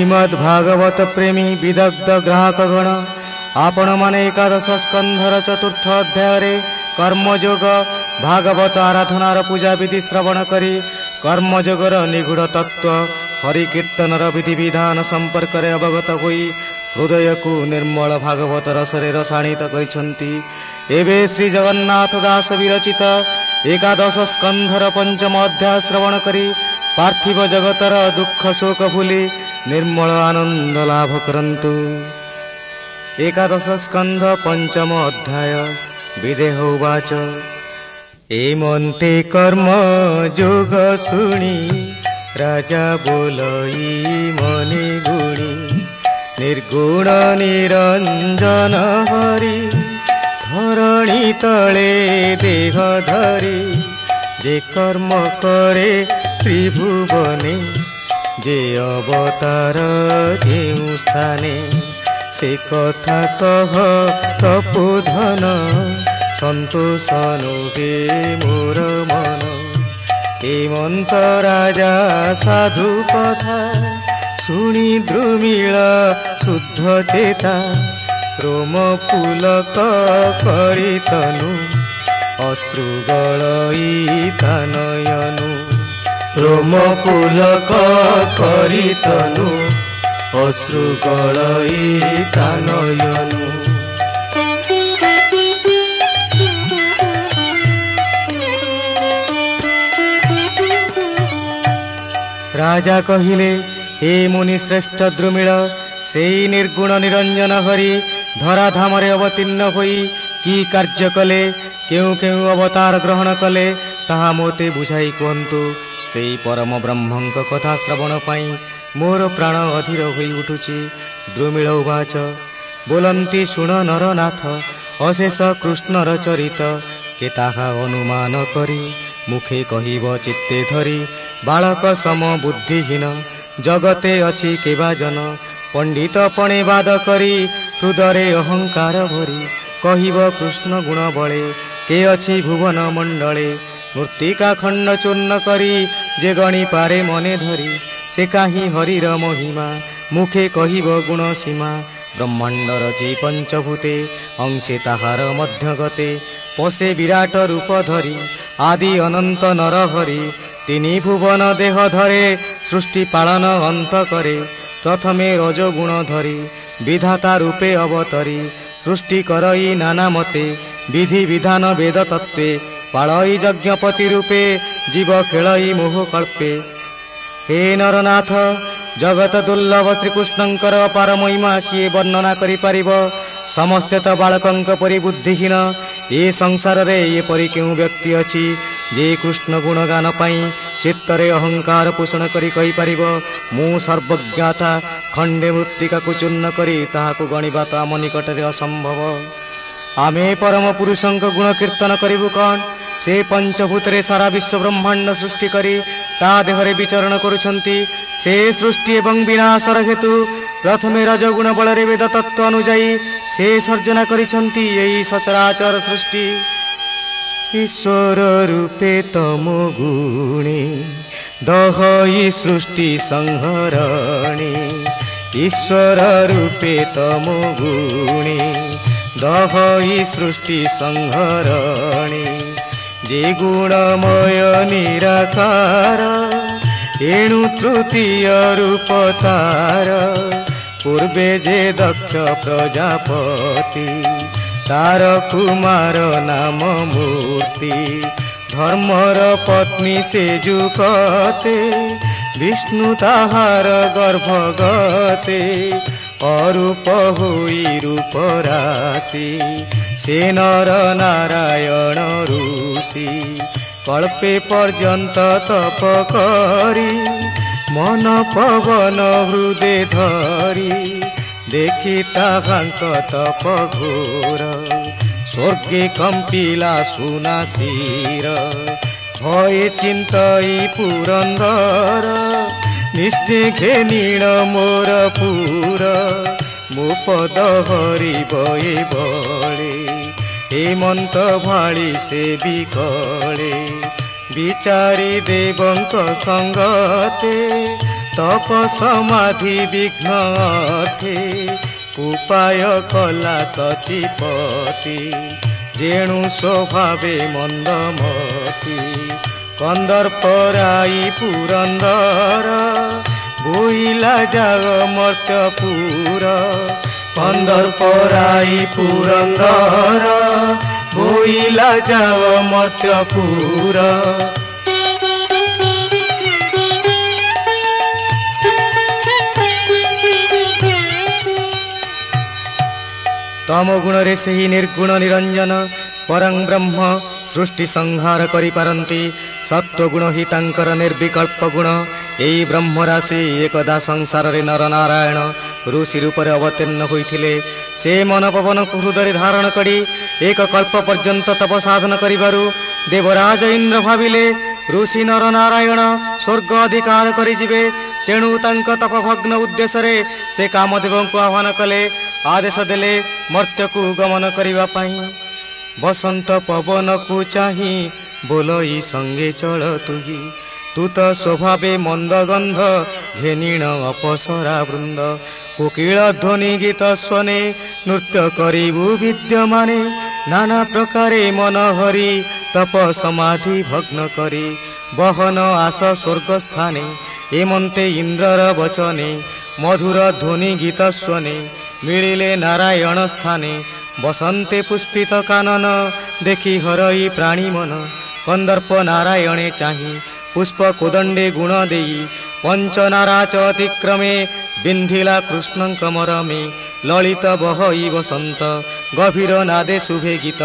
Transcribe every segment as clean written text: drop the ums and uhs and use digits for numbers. শ্রীমদ ভাগবত প্রেমী বিদগ্ধ গ্রাহকগণ, আপনার একাদশ স্কন্ধর চতুর্থ অধ্যায়ে কর্মযোগ ভাগবত আরাধনার পূজাবিধি শ্রবণ করে কর্মযোগর নিগুড় তত্ত্ব হরিকীর্তনর বিধিবিধান সম্পর্কের অবগত হয়ে হৃদয়কু নির্মল ভাগবত রসরে রসাণিত করেছেন। এবে শ্রী জগন্নাথ দাস বিরচিত একাদশ স্কন্ধর পঞ্চম অধ্যায় শ্রবণ করে পার্থিব জগতর দুঃখ শোক ভুলি নির্মল আনন্দ লাভ করন্তু। একাদশ স্কন্ধ পঞ্চম অধ্যায়। বিদেহ উবাচ, এ মন্তে কর্ম যোগ শুনি রাজা বলই মনে গুণি, নির্গুণ নিরঞ্জন হরি ধরণী তলে দেহ ধরি, যে কর্ম করে ত্রিভুবনে, যে অবতার যে স্থানে, সে কথা কহ তপোধন, সন্তোষ নুহে মোর মন। হেমন্ত রাজা সাধু কথা শুনি দ্রুমিল শুদ্ধ চেতা, রোম পুলক করি তনু, অশ্রু গলই তানয়নু, রোম পুলক করি তনু, অশ্রু গলই তানয়নু। রাজা কহিলে, হে মুনি শ্রেষ্ঠ দ্রুমিল, সেই নির্গুণ নিরঞ্জন হরি ধরাধামরে অবতীর্ণ হই কি কার্য কলে, কেউ কেউ অবতার গ্রহণ কলে, তাহা মতে বুঝাই কুহন্তু। সেই পরম ব্রহ্মঙ্ক কথা শ্রবণ পাই মোর প্রাণ অধীর হয়ে উঠুছি। দ্রুমিল উবাচ, বলন্তি শুণ নরনাথ অশেষ কৃষ্ণর চরিত, কে তাহা অনুমান করি মুখে কহিব চিত্তে ধরি, বালক সম বুদ্ধিহীন জগতে অছি কেবা জন, পণ্ডিত পণে বাদ করি হৃদয়ে অহংকার ভরি, কহিব কৃষ্ণ গুণ বলে কে অছি ভুবন মণ্ডলে, মূর্তিকা খণ্ড চূর্ণ করি যে গণি পারে মনে ধরি, সে কাহি হরির মহিমা মুখে কহিব গুণ সীমা, ব্রহ্মাণ্ড রচি পঞ্চভূতে অংশে তাহার মধ্যগতে, পশে বিরাট রূপ ধরি আদি অনন্ত নর হরি, তিনি ভুবন দেহ ধরে সৃষ্টি পালন অন্ত করে, প্রথমে রজগুণ ধরি বিধাতা রূপে অবতরি, সৃষ্টি করই নানা মতে বিধি বিধান বেদ তত্ত্বে, পালই যজ্ঞপতি রূপে জীব খেলই মোহকল্পে। হে নরনাথ, জগত দুর্লভ শ্রীকৃষ্ণଙ୍କର অপাର ମହିମା କିଏ ବର୍ଣ୍ଣନା କରିପାରିବ? ସମସ୍ତେ ତ ବାଳକଙ୍କ ପରି ବୁଦ୍ଧିହୀନ। ଏ ସଂସାରରେ ଏପରି କେଉଁ ବ୍ୟକ୍ତି ଅଛି ଯେ କୃଷ୍ଣ ଗୁଣଗାନ ପାଇଁ ଚିତ୍ତରେ ଅହଙ୍କାର ପୋଷଣ କରି କହିପାରିବ ମୁଁ ସର୍ବଜ୍ଞତା? ଖଣ୍ଡେ ମୃତ୍ତିକାକୁ ଚୂର୍ଣ୍ଣ କରି ତାହାକୁ ଗଣିବା ତ ଆମ ନିକଟରେ ଅସମ୍ଭବ। ଆମେ ପରମ ପୁରୁଷଙ୍କ ଗୁଣ କୀର୍ତ୍ତନ କରିବୁ କ'ଣ? ସେ ପଞ୍ଚଭୂତରେ ସାରା ବିଶ୍ୱ ବ୍ରହ୍ମାଣ୍ଡ ସୃଷ୍ଟି କରି ତା ଦେହରେ ବିଚରଣ କରୁଛନ୍ତି। ସେ ସୃଷ୍ଟି ଏବଂ ବିନାଶର ହେତୁ ପ୍ରଥମେ ରଜଗୁଣ ବଳରେ ବେଦ ତତ୍ତ୍ୱ ଅନୁଯାୟୀ ସେ ସର୍ଜନା କରିଛନ୍ତି ଏହି ସଚରାଚର ସୃଷ୍ଟି। ଈଶ୍ୱର ରୂପେ ତମ ଗୁଣୀ ଦହଇ ସୃଷ୍ଟି ସଂହରଣୀ, ଈଶ୍ୱର ରୂପେ ତମ ଗୁଣୀ ଦହଇ ସୃଷ୍ଟି ସଂହରଣୀ, ଯେ ଗୁଣମୟ ନିରାକାର ଏଣୁ ତୃତୀୟ ରୂପ ତାର, ପୂର୍ବେ ଯେ ଦକ୍ଷ ପ୍ରଜାପତି ତାର କୁମାର ନାମ ମୂର୍ତ୍ତି, ଧର୍ମର ପତ୍ନୀ ସେ ଯୁଗତେ ବିଷ୍ଣୁ ତାହାର ଗର୍ଭଗତେ, ଅରୂପ ହୋଇ ରୂପ ରାଶି ସେ ନର ନାରାୟଣ ଋଷି, କଳ୍ପେ ପର୍ଯ୍ୟନ୍ତ ତପ କରି ମନ ପବନ ହୃଦେ ଧରି, ଦେଖି ତାହାଙ୍କ ତପ ଘୋର ସ୍ୱର୍ଗେ କମ୍ପିଲା ସୁନା ଶିର, ଭୟେ ଚିନ୍ତଇ ପୁରନ୍ଦର ନିଶ୍ଚେ ଘେନିଣ ମୋର ପୁର, ମୋ ପଦ ହରିବ ଏ ବଳେ ହେମନ୍ତ ଭାଳି ସେ ବିକଳେ, ବିଚାରି ଦେବଙ୍କ ସଙ୍ଗତେ তপ সমাধি বিঘ্ন অথে উপায় কলা সতীপতি। রেণু স্বভাবে মন্দমতি কন্দর্পরাই পুরন্দর ভুইলা যাগ মর্ত্যপুর। কন্দর্পরাই পুরন্দর ভুইলা যাগ মর্ত্যপুর। তম গুণরে সেই নির্গুণ নিরঞ্জন পরং ব্রহ্ম সৃষ্টি সংহার করিপারন্তি। সত্ত্বগুণ হি তাঙ্কর নির্বিকল্প গুণ। এই ব্রহ্মরাশি একদা সংসারে নরনারায়ণ ঋষি রূপে অবতীর্ণ হয়েছিলেন। সে মনপবনকু হৃদয়ে ধারণ করে এক কল্প পর্যন্ত তপ সাধন করিবার দেবরাজ ইন্দ্র ভাবিলে ঋষি নরনারায়ণ স্বর্গ অধিকার করে যাবে। তেণু তাঙ্ক তপভগ্ন উদ্দেশ্যে সে কামদেবঙ্কু আহ্বান কলে, আদেশ দেলে মর্ত্যকু গমন করিবা পাই। বসন্ত পবনকু চাহি বোলই সঙ্গে চল তুহি। তুত স্বভাবে মন্দগন্ধ ঘেনীণ অপসরা বৃন্দ। কোকিল ধ্বনি গীত স্বনে নৃত্য করিবু বিদ্যমানে। নানা প্রকারে মনোহরি তপ সমাধি ভগ্ন করি। বহন আস স্বর্গস্থানে এমন্তে ইন্দ্রর বচনে। মধুর ধ্বনি গীত স্বনে মিলিলে নারায়ণ স্থানে। বসন্তে পুষ্পিত কানন দেখি হরই প্রাণী মন। কন্দর্প নারায়ণে চাহি পুষ্প কোদণ্ডে গুণ দেই। পঞ্চনারাচ অতিক্রমে বিন্ধিলা কৃষ্ণঙ্ক মরমে। ললিত বহই বসন্ত গভীর নাদে শুভে গীত।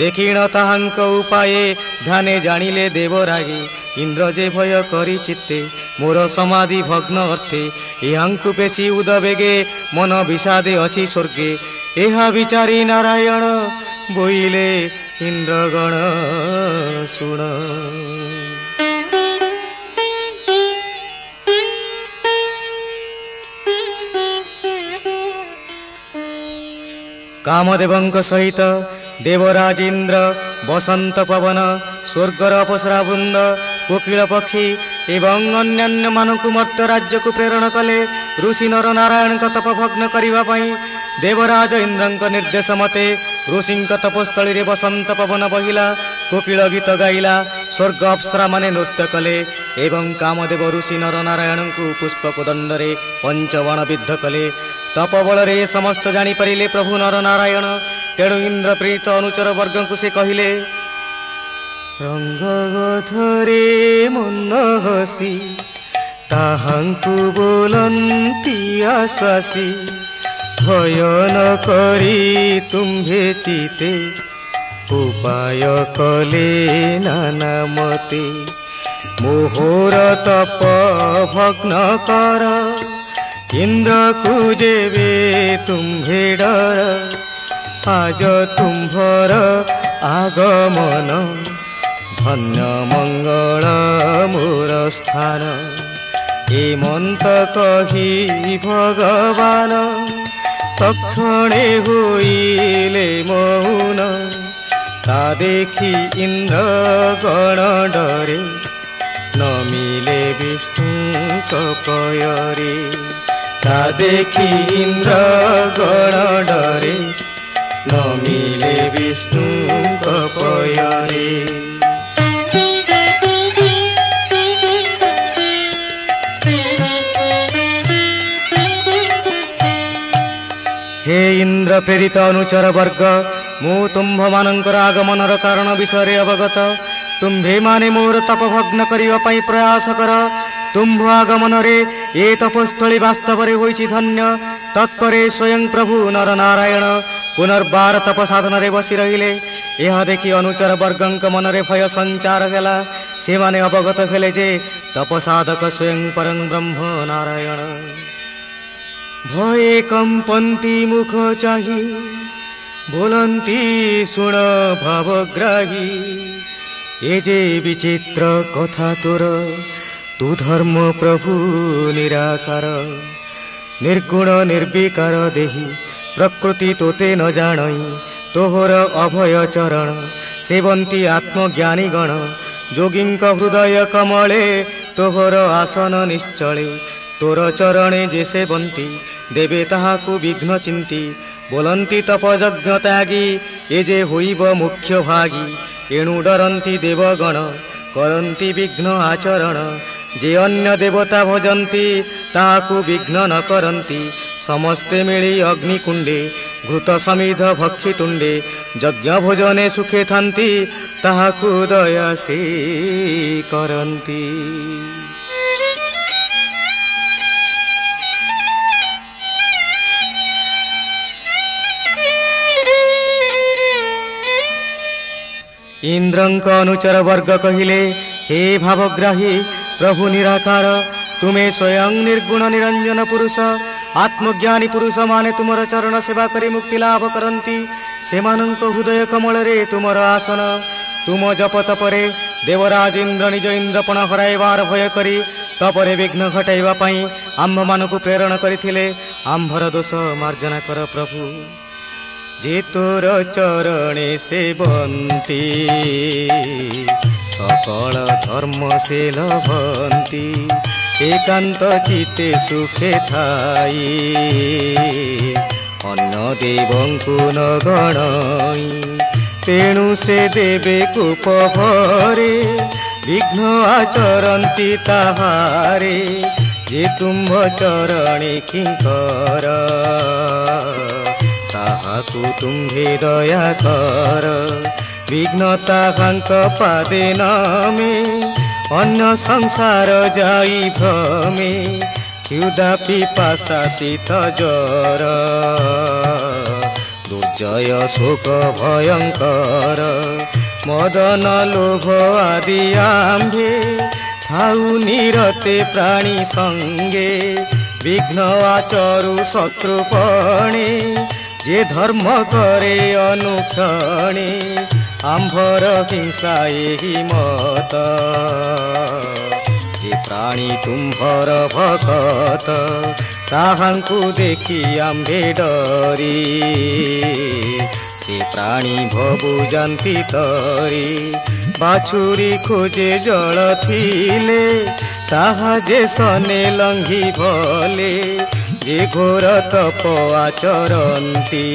দেখিণ তাহাঙ্ক উপায়ে ধ্যানে জানিলে দেবরাগে। ইন্দ্র যে ভয় করি চিত্তে মোর সমাধি ভগ্ন অর্থে। ইহাঙ্কু পেশি উদবেগে মন বিষাদে অছি স্বর্গে। এহা বিচারি নারায়ণ বইলে ইন্দ্রগণ শুণ। কামদেবঙ্ক সহিত দেবরাজ ইন্দ্র বসন্ত পবন স্বর্গর অপসরা বৃন্দ কোকিল পক্ষী এবং অন্যান্য মানুষ মর্ত রাজ্যক প্রেরণ কলে ঋষি নরনারায়ণক তপভগ্ন করিবা পাই। দেবরাজ ইন্দ্রঙ্ক নির্দেশ মতে ঋষিঙ্ক তপস্থলীরে বসন্ত পবন বহিলা। কোকিল গীত গাইলা, স্বর্গ অপ্সরা মানে নৃত্য কলে এবং কামদেব ঋষি নরনারায়ণଙ୍କୁ পুষ্পকদণ্ডরে পঞ্চবাণ বিদ্ধ কলে। তপবଳରେ ଏ ସମସ୍ତ ଜାଣିପାରିଲେ ପ୍ରଭୁ ନରନାରାୟଣ। ତେଣୁ ଇନ୍ଦ୍ର ପ୍ରୀତ ଅନୁଚର ବର୍ଗଙ୍କୁ ସେ କହିଲେ, ରଙ୍ଗଗଧରେ ମନ ହସି ତାହାଙ୍କୁ ବୋଲନ୍ତି ଆଶ୍ୱାସୀ। ଭୟ ନ କରି ତୁମ୍ଭେ ଚିତେ ଉପାୟ କଲେ ନାନା ମତେ। ମୋହର ତପ ଭଗ୍ନ କର ইন্দ্র কুজেবে তুম্ভে ডর। আজ তুম্ভর আগমন ধন্য মঙ্গল মোর স্থান। এমন্ত কহি ভগবান তক্ষণে হইলে মৌন। তা দেখি ইন্দ্র গণ ডরে নমিলে বিষ্ণুଙ୍କ পୟରେ। তা দেখি ইন্দ্র গণ ডরে নমিলে বিষ্ণুଙ୍କ পୟରେ। হে ইন্দ্র প্রেরিত অনুচর বর্গ, ମୁଁ ତୁମ୍ଭମାନଙ୍କର ଆଗମନର କାରଣ ବିଷୟରେ ଅବଗତ। ତୁମ୍ଭେମାନେ ମୋର ତପଭଗ୍ନ କରିବା ପାଇଁ ପ୍ରୟାସ କର। ତୁମ୍ଭ ଆଗମନରେ ଏ ତପସ୍ଥଳୀ ବାସ୍ତବରେ ହୋଇଛି ଧନ୍ୟ। ତତ୍ପରେ ସ୍ୱୟଂ ପ୍ରଭୁ ନରନାରାୟଣ ପୁନର୍ବାର ତପ ସାଧନରେ ବସି ରହିଲେ। ଏହା ଦେଖି ଅନୁଚର ବର୍ଗଙ୍କ ମନରେ ଭୟ ସଞ୍ଚାର ହେଲା। ସେମାନେ ଅବଗତ ହେଲେ ଯେ ତପସାଧକ ସ୍ୱୟଂ ପରଂ ବ୍ରହ୍ମ ନାରାୟଣ। ଭୟେ କମ୍ପନ୍ତି ମୁଖ ଚାହିଁ ବୋଲନ୍ତି ଶୁଣ ଭାବଗ୍ରାହୀ। এ যে বিচিত্র কথা তোর, তু ধর্ম প্রভু নিরাকার। নির্গুণ নির্বিকার দেহি প্রকৃতি তোতে ন জাণই। তোহর অভয় চরণ সেবন্তী আত্মজ্ঞানী গণ। যোগীঙ্ক হৃদয় কমলে তোহর আসন নিশ্চলে। তোর চরণে যে সেবন্তি দেবে তাহাকু বিঘ্ন চিন্তি, বলন্তি তপযজ্ঞ ত্যাগী এ যে হইব মুখ্য ভাগী। এণু ডরন্তি দেবগণ করন্তি বিঘ্ন আচরণ, যে অন্য দেবতা ভজন্তি তাহাকু বিঘ্ন ন করন্তি। সমস্তে মিলি অগ্নিকুণ্ডে ঘৃত সমিধ ভক্ষিতুণ্ডে, যজ্ঞ ভোজনে সুখে থান্তি তাহাকু দয়াসী করন্তি। ইন্দ্রঙ্ক অনুচর বর্গ কহিলে, হে ভাবগ্রাহী প্রভু নিরাকার, তুমি স্বয়ং নির্গুণ নিরঞ্জন পুরুষ। আত্মজ্ঞানী পুরুষ মানে তুমর চরণ সেবা করে মুক্তি লাভ করন্তি। সেমানঙ্ক হৃদয় কমলরে তুমর আসন, তুম জপ তপরে দেবরাজ ইন্দ্র নিজ ইন্দ্রপণ হরাইবার ভয় করি তপরে বিঘ্ন ঘটাইবা পাই আম্ভମାନଙ୍କୁ প্রেরণ করিলে। আম্ভর দোষ মার্জনা কর প্রভু। যে তোর চরণে সেবন্তি সকল ধর্ম সে লভন্তি, একান্ত চিতে সুখে থাই অন্য দেবঙ্কু ন গণই। তেণু সে দেবে কুপভরে বিঘ্ন আচরন্তি তাহারে, যে তুম্ভ চরণে কিঙ্কর তাহাকু তুম্ভে দয়া কর। বিঘ্ন তাহাঙ্ক পাদে নামে অন্য সংসার যাই ভ্রমে, ক্ষুধা পিপাসা শীত জ্বর দুর্জয় শোক ভয়ঙ্কর। মদন লোভ আদি আম্ভে থাউ নিরতে প্রাণী সঙ্গে, বিঘ্ন আচরু শত্রুপণে যে ধর্ম করে অনুক্ষণে। আম্ভর হিংসা এই মত যে প্রাণী তুম্ভর ভকত, তাহাঙ্কু দেখি আম্ভে ডরি সে প্রাণী ভবু জানতি তরি। বাছুরি খোঁজে জল থিলে তাহা যে সনে লঙ্ঘি ভলে, যে ঘোর তপ আচরন্তি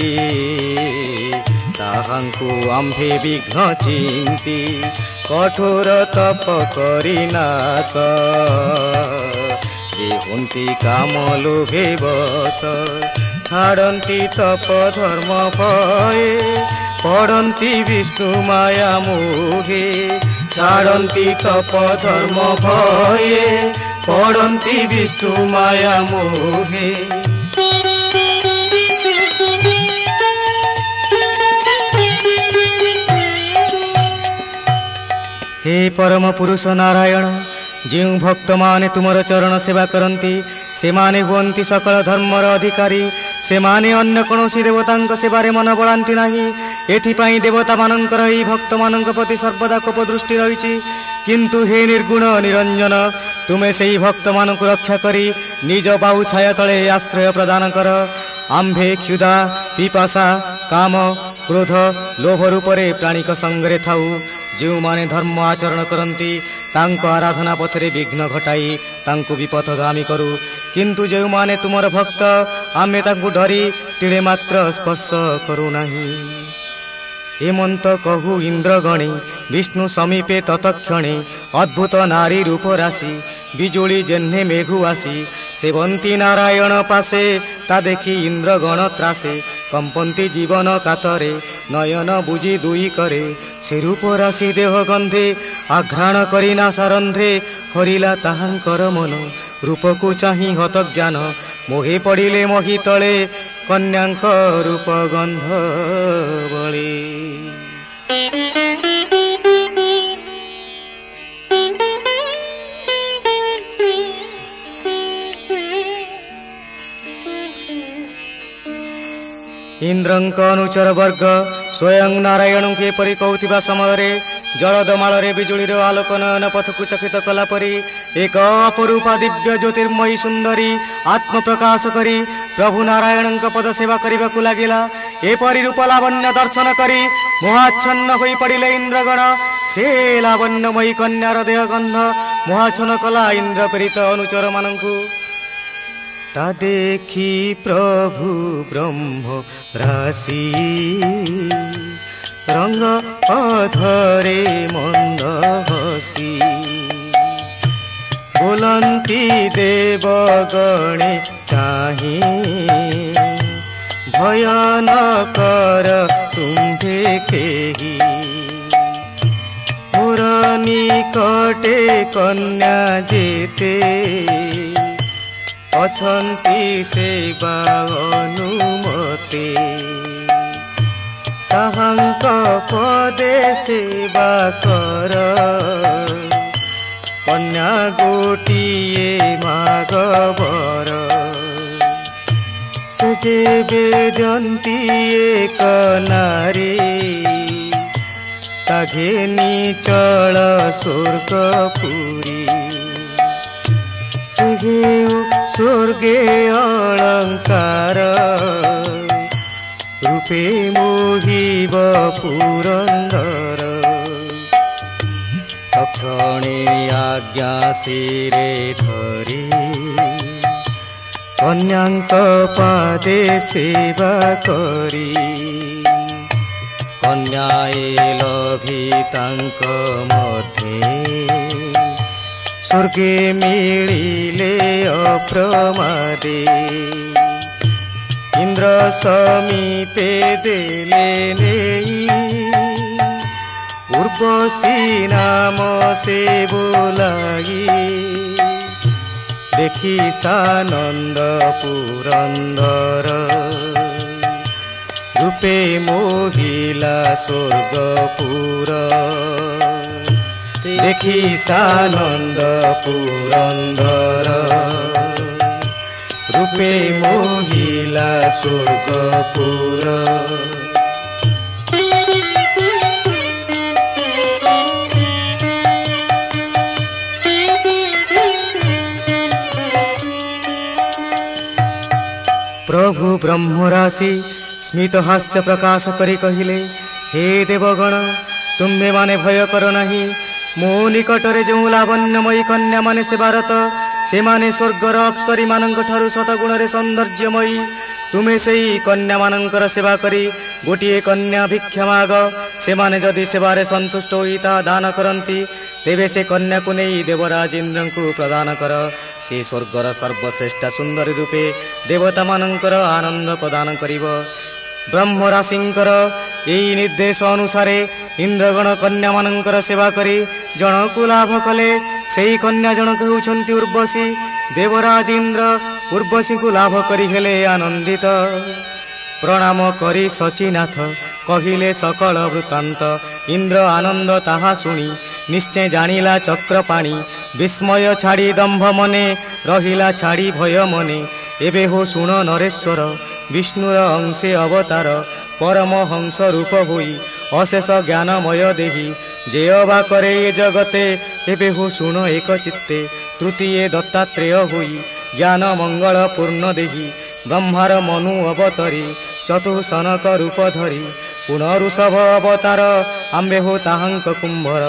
তাহাঙ্কু আম্ভে বিঘ্ন চিন্তি। কঠোর তপ করি নাশ যে হুন্তি কাম লোভে বস, ছাড়ন্তি তপ ধর্ম ভয়ে পড়ন্তি বিষ্ণু মায়া মোহে। ছাড়ন্তি তপ ধর্ম ভয়ে পড়ন্তি বিষ্ণু মায়া মোহে। হে পরম পুরুষ নারায়ণ, যে ভক্তমানে তুমর চরণ সেবা করন্তি সেমানে হুয়ন্তি সকল ধর্মর অধিকারী। সেমানে অন্য কোনসি দেবতাঙ্ক সেবারে মন বড়ান্তি নাহি। এথিপাই দেবতামানঙ্কর এই ভক্তমানঙ্ক প্রতি সর্বদা কোপ দৃষ্টি রয়েছে। কিন্তু হে নির্গুণ নিরঞ্জন, তুমি সেই ভক্তমানঙ্কু রক্ষা করি নিজ বাহু ছায়া তলে আশ্রয় প্রদান কর। আম্ভে ক্ষুধা পিপাসা কাম ক্রোধ লোভ রূপরে প্রাণীক সঙ্গে থাউ। ଯେଉଁମାନେ ଧର୍ମ ଆଚରଣ କରନ୍ତି ତାଙ୍କ ଆରାଧନା ପଥରେ ବିଘ୍ନ ଘଟାଇ ତାଙ୍କୁ ବିପଥଗାମୀ କରୁ। କିନ୍ତୁ ଯେଉଁମାନେ ତୁମର ଭକ୍ତ ଆମେ ତାଙ୍କୁ ଡରି ତିଳେ ମାତ୍ର ସ୍ପର୍ଶ କରୁନାହିଁ। ହେମନ୍ତ କହୁ ଇନ୍ଦ୍ରଗଣେ ବିଷ୍ଣୁ ସମୀପେ ତତକ୍ଷଣେ, ଅଦ୍ଭୁତ ନାରୀ ରୂପରାଶି ବିଜୁଳି ଜେହ୍ନେ ମେଘୁ ଆସି। ସେବନ୍ତି ନାରାୟଣ ପାଶେ ତା ଦେଖି ଇନ୍ଦ୍ରଗଣ ତ୍ରାସେ, কম্পন্তি জীবন কাতরে নয়ন বুঝি দুই করে। সে রূপরাশি দেহ গন্ধে আঘ্রাণ করি না সারন্ধে, হরিলা তাহাঙ্কর মন রূপকু চাহি হতজ্ঞান। মোহে পড়িলে মহি তଳେ কন্যাঙ্ক রূপ গন্ধ বলে। ଇନ୍ଦ୍ରଙ୍କ ଅନୁଚର ବର୍ଗ ସ୍ୱୟଂ ନାରାୟଣଙ୍କୁ ଏପରି କହୁଥିବା ସମୟରେ ଜଳଦମାଳରେ ବିଜୁଳିର ଆଲୋକ ନୟନ ପଥକୁ ଚକିତ କଲାପରି ଏକ ଅପରୂପା ଦିବ୍ୟ ଜ୍ୟୋତିର୍ମୟୀ ସୁନ୍ଦରୀ ଆତ୍ମପ୍ରକାଶ କରି ପ୍ରଭୁ ନାରାୟଣଙ୍କ ପଦ ସେବା କରିବାକୁ ଲାଗିଲା। ଏପରି ରୂପ ଲାବଣ୍ୟ ଦର୍ଶନ କରି ମୋହାଚ୍ଛନ୍ନ ହୋଇପଡ଼ିଲେ ଇନ୍ଦ୍ରଗଣ। ସେ ଲାବଣ୍ୟମୟୀ କନ୍ୟାର ଦେହ ଗନ୍ଧ ମୋହାଚ୍ଛନ୍ନ କଲା ଇନ୍ଦ୍ରପୀରିତ ଅନୁଚରମାନଙ୍କୁ। তা দেখি প্রভু ব্রহ্ম রাশি, রঙ্গ অধরে মন্দ হসি। বলন্তি দেবগণে চাহি, ভয় ন কর তুম্ভে কেহি। মোর নিকটে কন্যা যেতে, অছন্তি সেবা অনুমতে। তাহাঙ্ক পদে সেবা কর, কন্যা গোটিয়ে মাগ বর। সে বেদন্তী এক নারী, তাঘে নিচল স্বর্গপুরী। স্বর্গে অলঙ্কার রূপে মোহিব পুরন্দর। অক্ষণে আজ্ঞা শিরে ধরি, কন্যাঙ্ক পাদে সেবা করি। কন্যায়ে লভি তাঙ্ক মধ্যে, স্বর্গে মিলিলে অপ্রমাদে। ইন্দ্র সমীপে দেলে নেই, উর্বশী নাম সে বোলাই। দেখি সানন্দ পুরন্দর, রূপে মোহিলা স্বর্গপুর। দেখি সানন্দ পুরন্দর, রূপে মোহিলা স্বর্গপুর। প্রভু ব্রহ্মরাশি স্মিত হাস্য প্রকাশ করে কহিলে, হে দেবগণ, তুম্ভে মানে ভয় কর ନାହିଁ। ମୋ ନିକଟରେ ଯେଉଁ ଲାବଣ୍ୟମୟୀ କନ୍ୟାମାନେ ସେବାରତ, ସେମାନେ ସ୍ୱର୍ଗର ଅପ୍ସରୀମାନଙ୍କଠାରୁ ଶତଗୁଣରେ ସୌନ୍ଦର୍ଯ୍ୟମୟୀ। ତୁମେ ସେହି କନ୍ୟାମାନଙ୍କର ସେବା କରି ଗୋଟିଏ କନ୍ୟା ଭିକ୍ଷା ମାଗ। ସେମାନେ ଯଦି ସେବାରେ ସନ୍ତୁଷ୍ଟ ହୋଇ ତାହା ଦାନ କରନ୍ତି, ତେବେ ସେ କନ୍ୟାକୁ ନେଇ ଦେବରାଜ ଇନ୍ଦ୍ରଙ୍କୁ ପ୍ରଦାନ କର। ସେ ସ୍ୱର୍ଗର ସର୍ବଶ୍ରେଷ୍ଠ ସୁନ୍ଦରୀ ରୂପେ ଦେବତାମାନଙ୍କର ଆନନ୍ଦ ପ୍ରଦାନ କରିବ। ବ୍ରହ୍ମରାଶିଙ୍କର ଏହି ନିର୍ଦ୍ଦେଶ ଅନୁସାରେ ଇନ୍ଦ୍ରଗଣ କନ୍ୟାମାନଙ୍କର ସେବା କରି ଜଣକୁ ଲାଭ କଲେ। ସେହି କନ୍ୟା ଜଣକ ହେଉଛନ୍ତି ଉର୍ବଶୀ। ଦେବରାଜ ଇନ୍ଦ୍ର ଉର୍ବଶୀଙ୍କୁ ଲାଭ କରି ହେଲେ ଆନନ୍ଦିତ। ପ୍ରଣାମ କରି ସଚିନାଥ କହିଲେ ସକଳ ବୃତ୍ତାନ୍ତ। ଇନ୍ଦ୍ର ଆନନ୍ଦ ତାହା ଶୁଣି ନିଶ୍ଚୟ ଜାଣିଲା ଚକ୍ରପାଣି। ବିସ୍ମୟ ଛାଡ଼ି ଦମ୍ଭ ମନେ, ରହିଲା ଛାଡ଼ି ଭୟ ମନେ। ଏବେ ହୋ ଶୁଣ ନରେଶ୍ୱର, ବିଷ୍ଣୁର ଅଂଶେ ଅବତାର। ପରମହଂସ ରୂପ ହୋଇ ଅଶେଷ ଜ୍ଞାନମୟ ଦେହି, ଯେ ଅବା କରେ ଏ ଜଗତେ। ଏବେ ହୋ ଶୁଣ ଏକ ଚିତ୍ତେ, ତୃତୀୟ ଦତ୍ତାତ୍ରେୟ ହୋଇ ଜ୍ଞାନ ମଙ୍ଗଳ ପୂର୍ଣ୍ଣ ଦେହି। ବ୍ରହ୍ମାର ମନୁ ଅବତରି, ଚତୁସନକ ରୂପ ଧରି। ପୁନରୁଷଭ ଅବତାର, ଆମ୍ଭେ ହୋ ତାହାଙ୍କ କୁମ୍ଭର।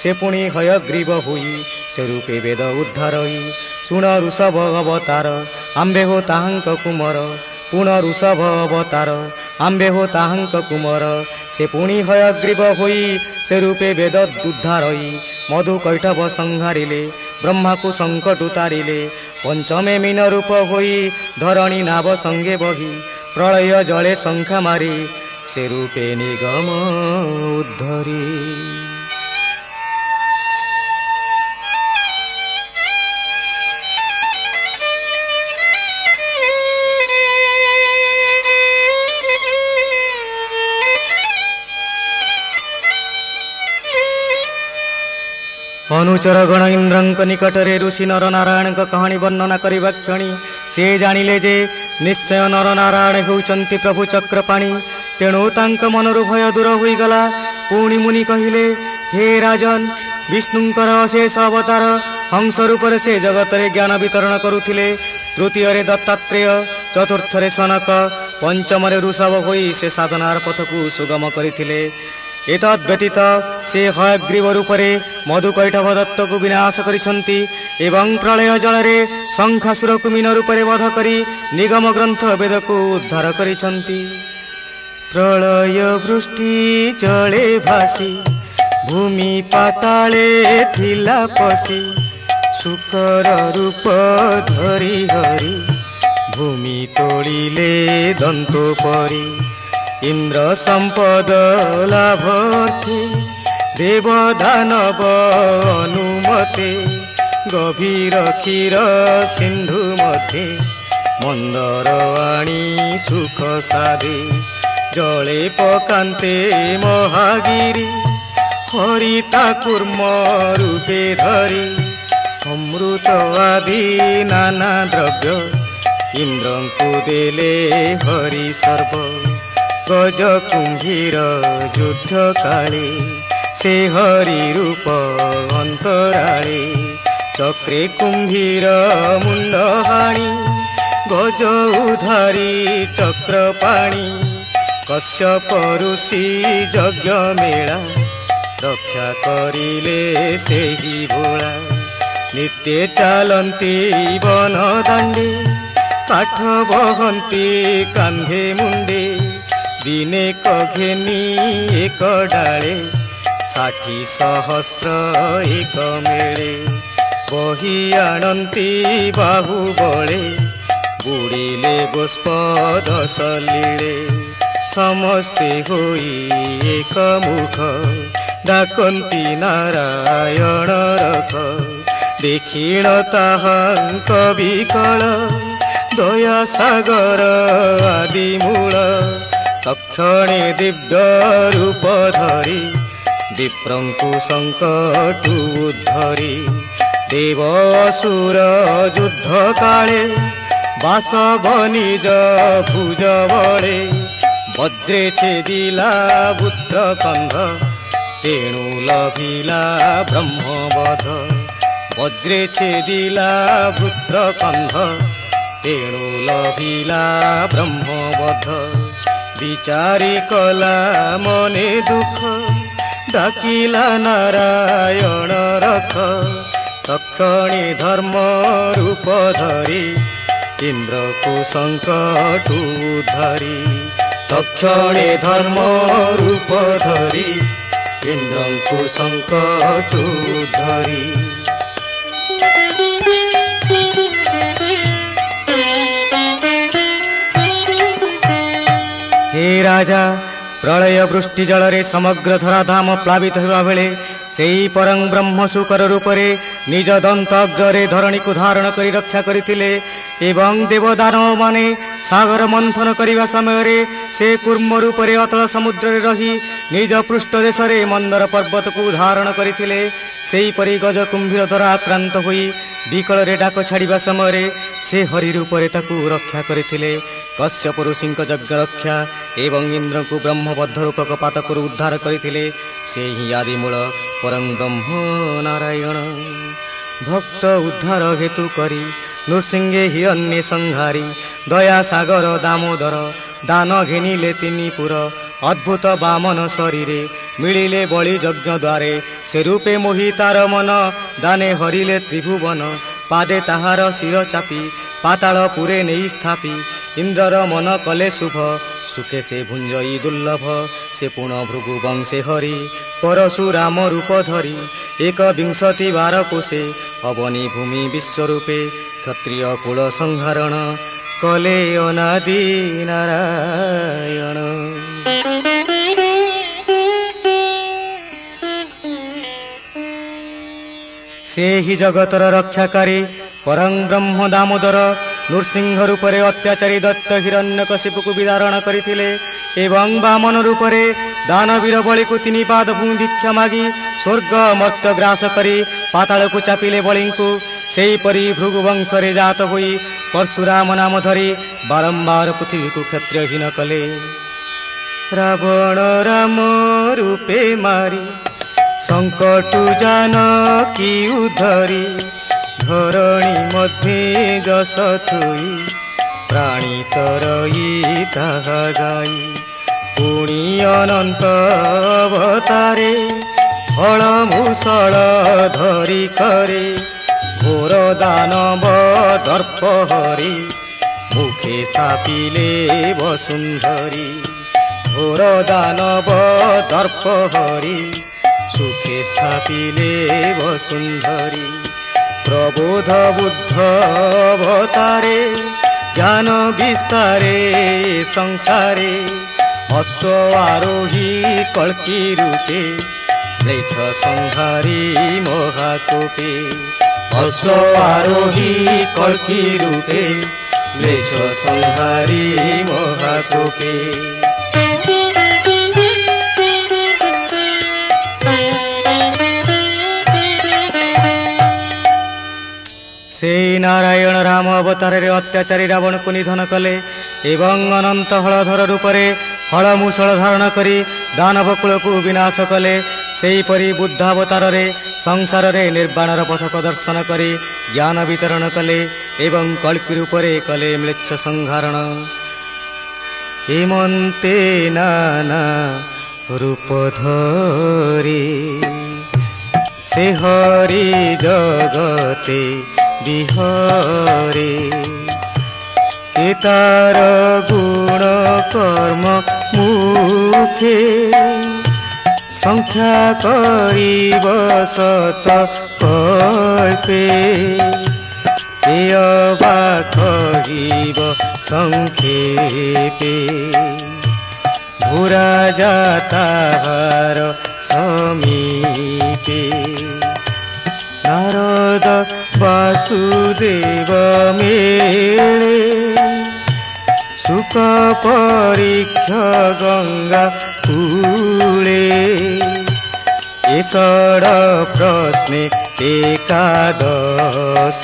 ସେ ପୁଣି ହୟଗ୍ରୀବ ହୋଇ, ସେ ରୂପେ ବେଦ ଉଦ୍ଧାର ହୋଇ। ଶୁଣ ଋଷଭ ଅବତାର, ଆମ୍ଭେ ହୋ ତାହାଙ୍କ କୁମର। ପୁନରୁଷଭ ଅବତାର, ଆମ୍ଭେ ହୋ ତାହାଙ୍କ କୁମର। ସେ ପୁଣି ହୟଗ୍ରୀବ ହୋଇ, ସେ ରୂପେ ବେଦ ଉଦ୍ଧାର ହୋଇ। ମଧୁ କୈଠବ ସଂହାରିଲେ, ବ୍ରହ୍ମାକୁ ସଙ୍କଟୁ ତାରିଲେ। ପଞ୍ଚମେ ମୀନ ରୂପ ହୋଇ, ଧରଣୀ ନାବ ସଙ୍ଗେ ବହି। ପ୍ରଳୟ ଜଳେ ଶଙ୍ଖା ମାରି, ସେ ରୂପେ ନିଗମ ଉଦ୍ଧରି। ଅନୁଚରଗଣ ଇନ୍ଦ୍ରଙ୍କ ନିକଟରେ ଋଷି ନରନାରାୟଣଙ୍କ କାହାଣୀ ବର୍ଣ୍ଣନା କରିବା କ୍ଷଣି ସେ ଜାଣିଲେ ଯେ ନିଶ୍ଚୟ ନରନାରାୟଣ ହେଉଛନ୍ତି ପ୍ରଭୁ ଚକ୍ରପାଣି। ତେଣୁ ତାଙ୍କ ମନରୁ ଭୟ ଦୂର ହୋଇଗଲା। ପୁଣି ମୁନି କହିଲେ, ହେ ରାଜନ, ବିଷ୍ଣୁଙ୍କର ଅଶେଷ ଅବତାର ହଂସ ରୂପରେ ସେ ଜଗତରେ ଜ୍ଞାନ ବିତରଣ କରୁଥିଲେ। ତୃତୀୟରେ ଦତ୍ତାତ୍ରେୟ, ଚତୁର୍ଥରେ ସନକ, ପଞ୍ଚମରେ ଋଷଭ ହୋଇ ସେ ସାଧନାର ପଥକୁ ସୁଗମ କରିଥିଲେ। এতদ ব্যতীত সে হয়গ্রীব রূপে মধুকৈটভ দত্তকু বিনাশ করেছেন এবং প্রলয় জলরে শঙ্খাসুরকু মীন রূপে বধ করে নিগম গ্রন্থ বেদকু উদ্ধার করেছেন। প্রলয় বৃষ্টি জলে ভাসি ভূমি পাতালে থিলা পশি শুকর রূপ ধরি হরি ভূমি তোড়িলে দন্ত পরি ইন্দ্র সম্পদ লাভে দেব দানব অনুমতে গভীর ক্ষীর সিন্ধু মধ্যে মন্দর আনি সুখ সাধে জলে পকান্তে মহাগিরি হরিতা কুর্ম রূপে ধরি অমৃত আদি নানা দ্রব্য ইন্দ্রঙ্কু দেলে হরি সর্ব গজ কুম্ভীর যুদ্ধ কালে সে হরি রূপ অন্তরালে চক্রে কুম্ভীর মুন্ড হাণি গজ উধারি চক্রপাণি কশ্যপ ঋষি যজ্ঞ মেলা রক্ষা করিলে সেই ভোলা নিত্যে চালন্তি বনদণ্ডে কাঠ বহন্তি কান্ধে মুন্ডে দিনে কঘেনি এক ডালে 60 সহস্র এক মেলে বহি আনন্তি বাহু বলে বুড়িলে গোষ্প দশ লীলে সমস্তে হই এক মুখ ডাকন্তি নারায়ণ রথ দেখিল তাহাঙ্ক বিকল দয়া সাগর আদি মূল তক্ষণে দিব্য রূপ ধরি বিপ্রঙ্কু সংকটু উদ্ধরি দেব অসুর যুদ্ধ কালে বাসব নিজ ভুজ বলে বজ্রে ছেদিলা বুদ্ধ কন্ধ তেণু লভিলা ব্রহ্মবধ বজ্রে ছেদিলা বুদ্ধ কন্ধ তেণু লভিলা ব্রহ্মবধ বিচারি কলা মনে দুঃখ ডাকিলা নারায়ণ রথ তক্ষণে ধর্ম রূপ ধরি ইন্দ্রকু সংকটু ধরি তক্ষণে ধর্ম রূপ ধরি ইন্দ্রকু সংকটু ধরি। হে রাজা, প্রলয় বৃষ্টি জলরে সমগ্র ধরাধাম প্লাবিত হওয়া বেড়ে সেই পরং ব্রহ্ম শুকর রূপে নিজ দন্ত অগ্রে ধরণীকে ধারণ করে রক্ষা করে এবং দেবদানব মানে সাগর মন্থন করা সময় সে কুর্ম রূপে অতল সমুদ্রে রহি নিজ পৃষ্ঠদেশে মন্দর পর্বতকু ধারণ করে। সেইপরি গজ কুম্ভীর দ্বারা আক্রান্ত হয়ে বিকলরে ডাক ছাড়া সময় সে হরি রূপে তাকে রক্ষা করে। কশ্যপ ঋষিঙ্ক যজ্ঞ রক্ষা এবং ইন্দ্রকু ব্রহ্মবদ্ধ রূপক পাতকু উদ্ধার করে। সে হি আদিমূল পরম ব্রহ্ম নারায়ণ, ভক্ত উদ্ধার হেতু করি নৃসিংহে হিরণ্যে সংহারী দয়া সাগর দামোদর দান ঘেনিলে তিনি পুর অদ্ভুত বামন শরীরে মিলিলে বলি যজ্ঞ দ্বারে সে রূপে মোহি তার মন দানে হরিলে ত্রিভুবন পাদে তাহার শির চাপি পাতাল পুরে নেই স্থাপি ইন্দ্রর মন কলে শুভ সুখে সে ভুঞ্জয়ী দুর্লভ সে পুনঃ ভৃগু বংশে হরি পরশুরাম রূপ ধরি একবিংশতি বার কোষে অবনী ভূমি বিশ্বরূপে ক্ষত্রিয় কুল সংহরণ কলে অনাদি নারায়ণ। সে হি জগতর রক্ষাকারী পরং ব্রহ্ম দামোদর নৃসিংহ রূপে অত্যাচারী দত্ত হিরণ্যকশিপুকু বিদারণ করে এবং বামন রূপে দানবীর বলিকু তিনি পাদ ভূমি ভিক্ষা মাগি স্বর্গ মর্ত গ্রাস করে পাতালকু চাপিলে বলিঙ্কু। সেইপরি ভৃগুবংশরে জাত হয়ে পরশুরাম নাম ধরি বারম্বার পৃথিবীকু ক্ষত্রহীন কলে। রাবণ রাম রূপে মারি সংকটু জানকী উদ্ধরি ধরণী মধ্যে যশ থুই প্রাণী তরয়ী তাহা গাই পুণী অনন্ত অবতারে ফলমূষল ধরি করে ঘোর দানব দর্প হরি মুখে স্থাপিলে বসুন্ধরী। ঘোর দানব দর্প হরি সুখে স্থাপিলে বসুন্ধরী। প্রবোধ বুদ্ধ অবতারে জ্ঞান বিস্তারে সংসারে অশ্ব আরোহী কল্কি রূপে লেছ সংহারী মহাকূপে। অশ্ব আরোহী কল্কি রূপে লেছ সংহারী মহাকূপে। সেই নারায়ণ রাম অবতারে অত্যাচারী রাবণকে নিধন কলে এবং অনন্ত হলধর রূপে হলমূষল ধারণ করে দানবকুলকে বিনাশ কলে। সেইপরি বুদ্ধাবতারে সংসারে নির্বাণর পথ প্রদর্শন করে জ্ঞান বিতরণ কলে এবং কল্কি রূপে কলে ম্লেচ্ছ সংহারণ। হেমন্তে নানা রূপ ধরে সে হরি জগতে বিহরে। কে তার গুণ কর্ম মুখে সংখ্যা করিব শত কল্পে। কে বা কহিব সংক্ষেপে ভুরা যাতাহার সমীপে। নারদ বাসুদেব মেলে শুক পরীক্ষ গঙ্গা কূলে। এষড় প্রশ্নে একাদশ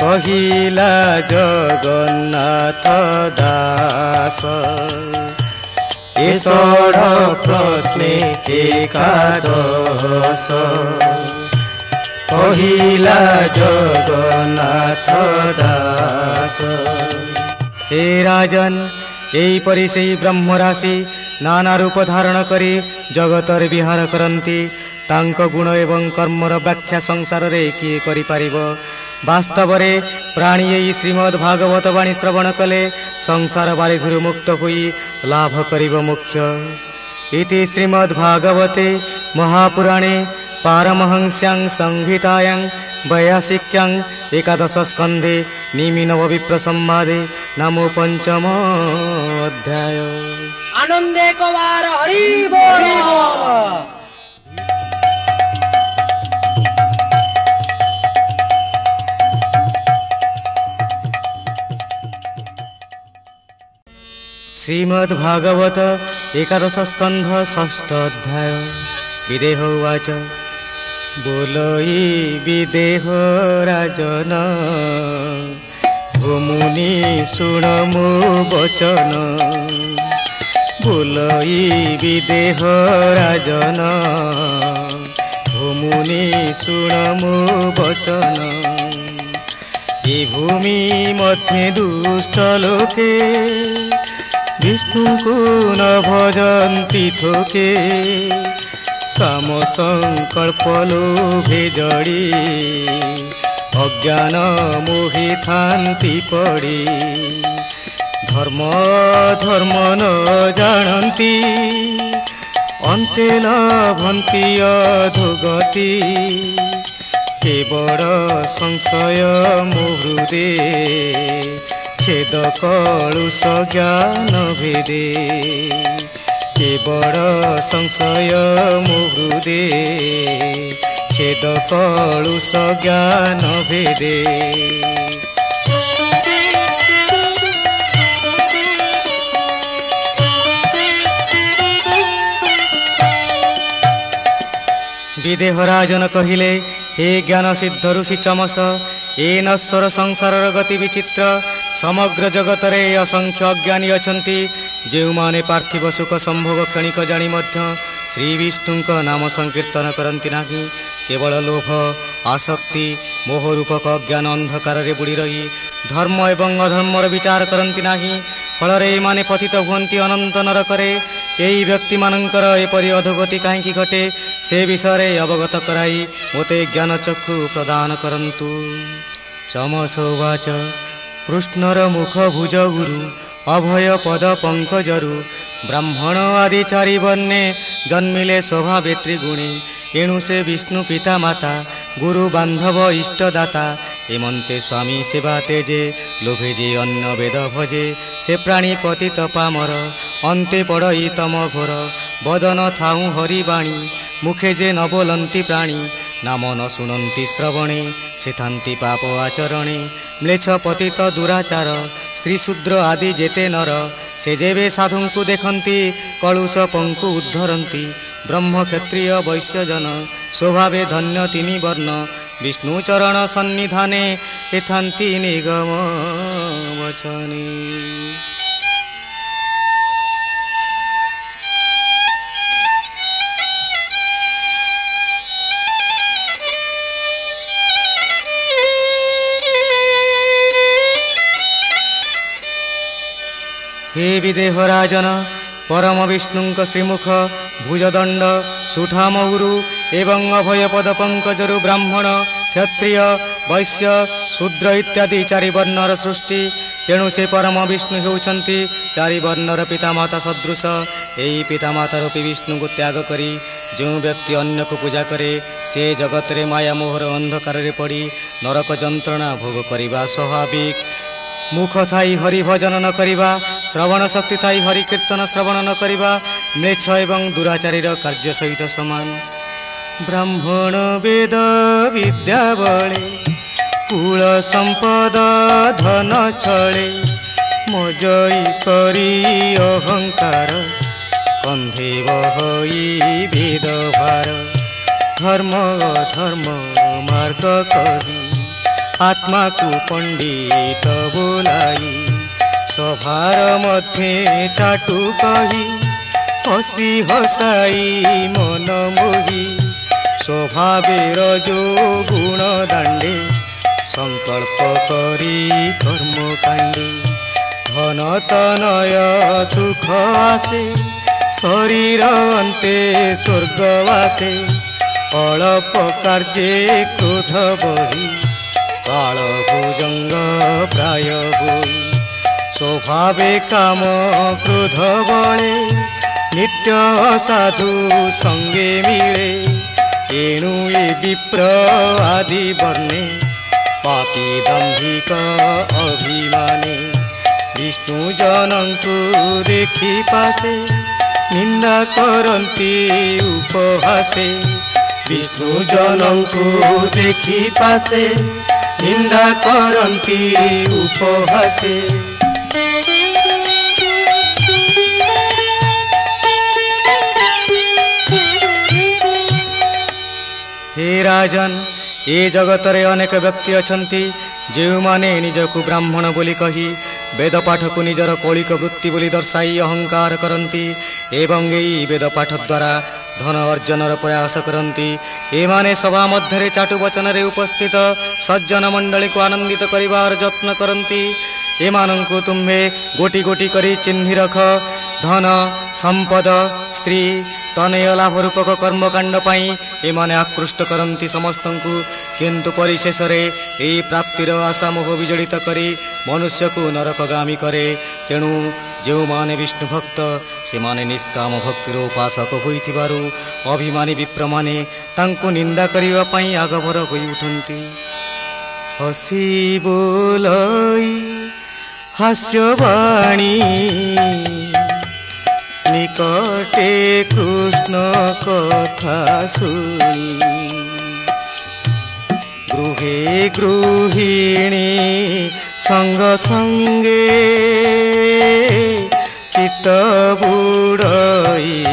কহিলা জগন্নাথ দাস। এষড় প্রশ্নে একাদশ কহিলা জগন্নাথ দাস। হে রাজন, এইপরি সেই ব্রহ্মরাশি নানা রূপ ধারণ করে জগতর বিহার করন্তি। তাঙ্ক গুণ এবং কর্মর ব্যাখ্যা সংসারে কিয়ে করিপারিব? বাস্তবরে প্রাণী এই শ্রীমদ্ ভাগবত বাণী শ্রবণ কলে সংসার বারিধিরু মুক্ত হই লাভ করিব মুখ্য। ইতি শ্রীমদ্ ভাগবতে মহাপুরাণে পারমহংস্যাং সংহিতায়াং বৈয়াসিক্যাং একাদশ স্কন্ধে নিমি নববিপ্র সম্বাদে নামো পঞ্চম অধ্যায়। আনন্দে কুমার হরি বল। শ্রীমদ্ ভাগবত একাদশ স্কন্ধ ষষ্ঠ অধ্যায়। বিদেহ উচ বোলই বিদেহ রাজন ভূমুনি শুণ মো বচন। বোলই বিদেহ রাজন ভূমুনি শুণ মো বচন। এ ভূমি মধ্যে দুষ্ট লোকে বিষ্ণুকু ন ভজন্তি থোকে। কাম সংকল্প লোভে জড়ি অজ্ঞান মোহে থান্তি পড়ি। ধর্ম ধর্ম ন জানন্তি অন্তে লভন্তি অধোগতি। কেবল সংশয় মোহৃদে ছেদ কলুষ জ্ঞান ভেদে। কেবল সংশয় মুহৃদে ছেদ কলুষ জ্ঞান ভেদে। বিদেহ রাজন কহিলে, হে জ্ঞান সিদ্ধ ঋষি চমস, এ নশ্বর সংসারর গতি বিচিত্র। সমগ্র জগতরে অসংখ্য অজ্ঞানী অছন্তি, ଯେଉଁମାନେ ପାର୍ଥିବ ସୁଖ ସମ୍ଭୋଗ କ୍ଷଣିକ ଜାଣି ମଧ୍ୟ श्री विष्णुक नाम संकीर्तन करती ना केवल लोभ आसक्ति मोह रूपक ज्ञान अंधकार रे बुड़ी रही धर्म एवं अधर्मर विचार करती ना फल मैंने पतित हुंती अनंत नरक यही व्यक्ति मानकर एपरी अधोगति कहीं घटे से विषय में अवगत कराई मोते ज्ञान चक्षु प्रदान करतु। चमसोवाच कृष्णर मुख भुज गुरु अभय पद पंकजरु ब्राह्मण आदि चारि वर्णे जन्मिले शोभा बेत्रिगुणी एणु से विष्णु पिता माता गुरु बांधव इष्टदाता एमंते स्वामी सेवा तेजे लोभे जे अन्न वेद भजे से प्राणी पतित पामर अन्ते पड़ई तम घोर बदन थाऊ हरिवाणी मुखे जे न बोलती प्राणी नाम न शुणती श्रवणे सिद्धांति पाप आचरणे म्लेच्छ पतित दुराचार त्रिशूद्र आदि जेते नर से जेबे साधुंकु देखंती कलुष पंकु उद्धरती ब्रह्म क्षत्रिय वैश्यजन स्वभावे धन्य तिनी वर्ण विष्णु चरण सन्निधाने एथांती निगम वचने। हे विदेहराजन परम विष्णुंक श्रीमुख भुजदंड सुठामगुरु एवं अभय पद पंकजरु ब्राह्मण क्षत्रिय वैश्य शूद्र इत्यादि चारि वर्णर सृष्टि तेणु से परम विष्णु होउछंती चारि वर्णर पितामाता सदृश। यही पितामाता रूपी विष्णु को त्याग करी जो व्यक्ति अन्य को पूजा करे से जगत रे माया मोहर अंधकार रे पड़ी नरक यंत्रणा भोग करिबा स्वाभाविक। मुख थाई हरि भजन न करिबा श्रवण शक्ति थाई हरि कीर्तन श्रवण न करिबा म्लेच्छ एवं दुराचारीर कार्य सहित समान। ब्राह्मण वेद विद्या बळे कुल संपद धन छळे मजई करी अहंकार कंधे बहई वेद भार धर्म अधर्म मार्ग करी आत्मा को पंडित बोलाई सभार मध्य चाटू कही हसी हसाई मन मोही स्वभावेर जो गुण दांडे संकल्प करी कर्म कांडे धन तनय सुख आसे शरीर अंते स्वर्गवासे अल्प कार्ये क्रोध बही काल भुजंग प्राय बोई स्वभावे काम क्रोध बळे नित्य साधु संगे मिले एणु ए विप्र आदि वर्णे पापी दंभिक अभिमाने विष्णु जनंकु देखि पासे निंदा करंती उपहासे विष्णु जनंकु देखि पासे निंदा करंती उपहासे। हे राजन ये जगत रे अनेक व्यक्ति अछंती जेउ माने निजकु ब्राह्मण बोली कही वेद पाठ को निजर कौलिक वृत्ति बोली दर्शाई अहंकार करती एवं यही वेद पाठ द्वारा धन अर्जनर प्रयास करती। एमाने सभा मध्य चाटु वचन रे उपस्थित सज्जन मंडली को आनंदित करिवार यत्न करती। एमानंकु तुम्हे गोटी गोटी करी चिन्ह रख धन संपद स्त्री तनय लाभ रूपक कर्मकांड पाई एमाने आकृष्ट करती समस्त को किंतु परिशेष प्राप्तिर आशा मोह विजड़ित करी मनुष्य को नरकगामी करे। तेणु जो माने विष्णु भक्त से माने निष्काम भक्तिर उपासक होइथिबारु अभिमानी विप्र माने तांकु निंदा करिवा पाई आगभर होई उठंती। हसी बोलई हास्यवाणी निकटे कृष्ण कथा सुनी गृहे गृहिणी संग संगे चित बुड़ई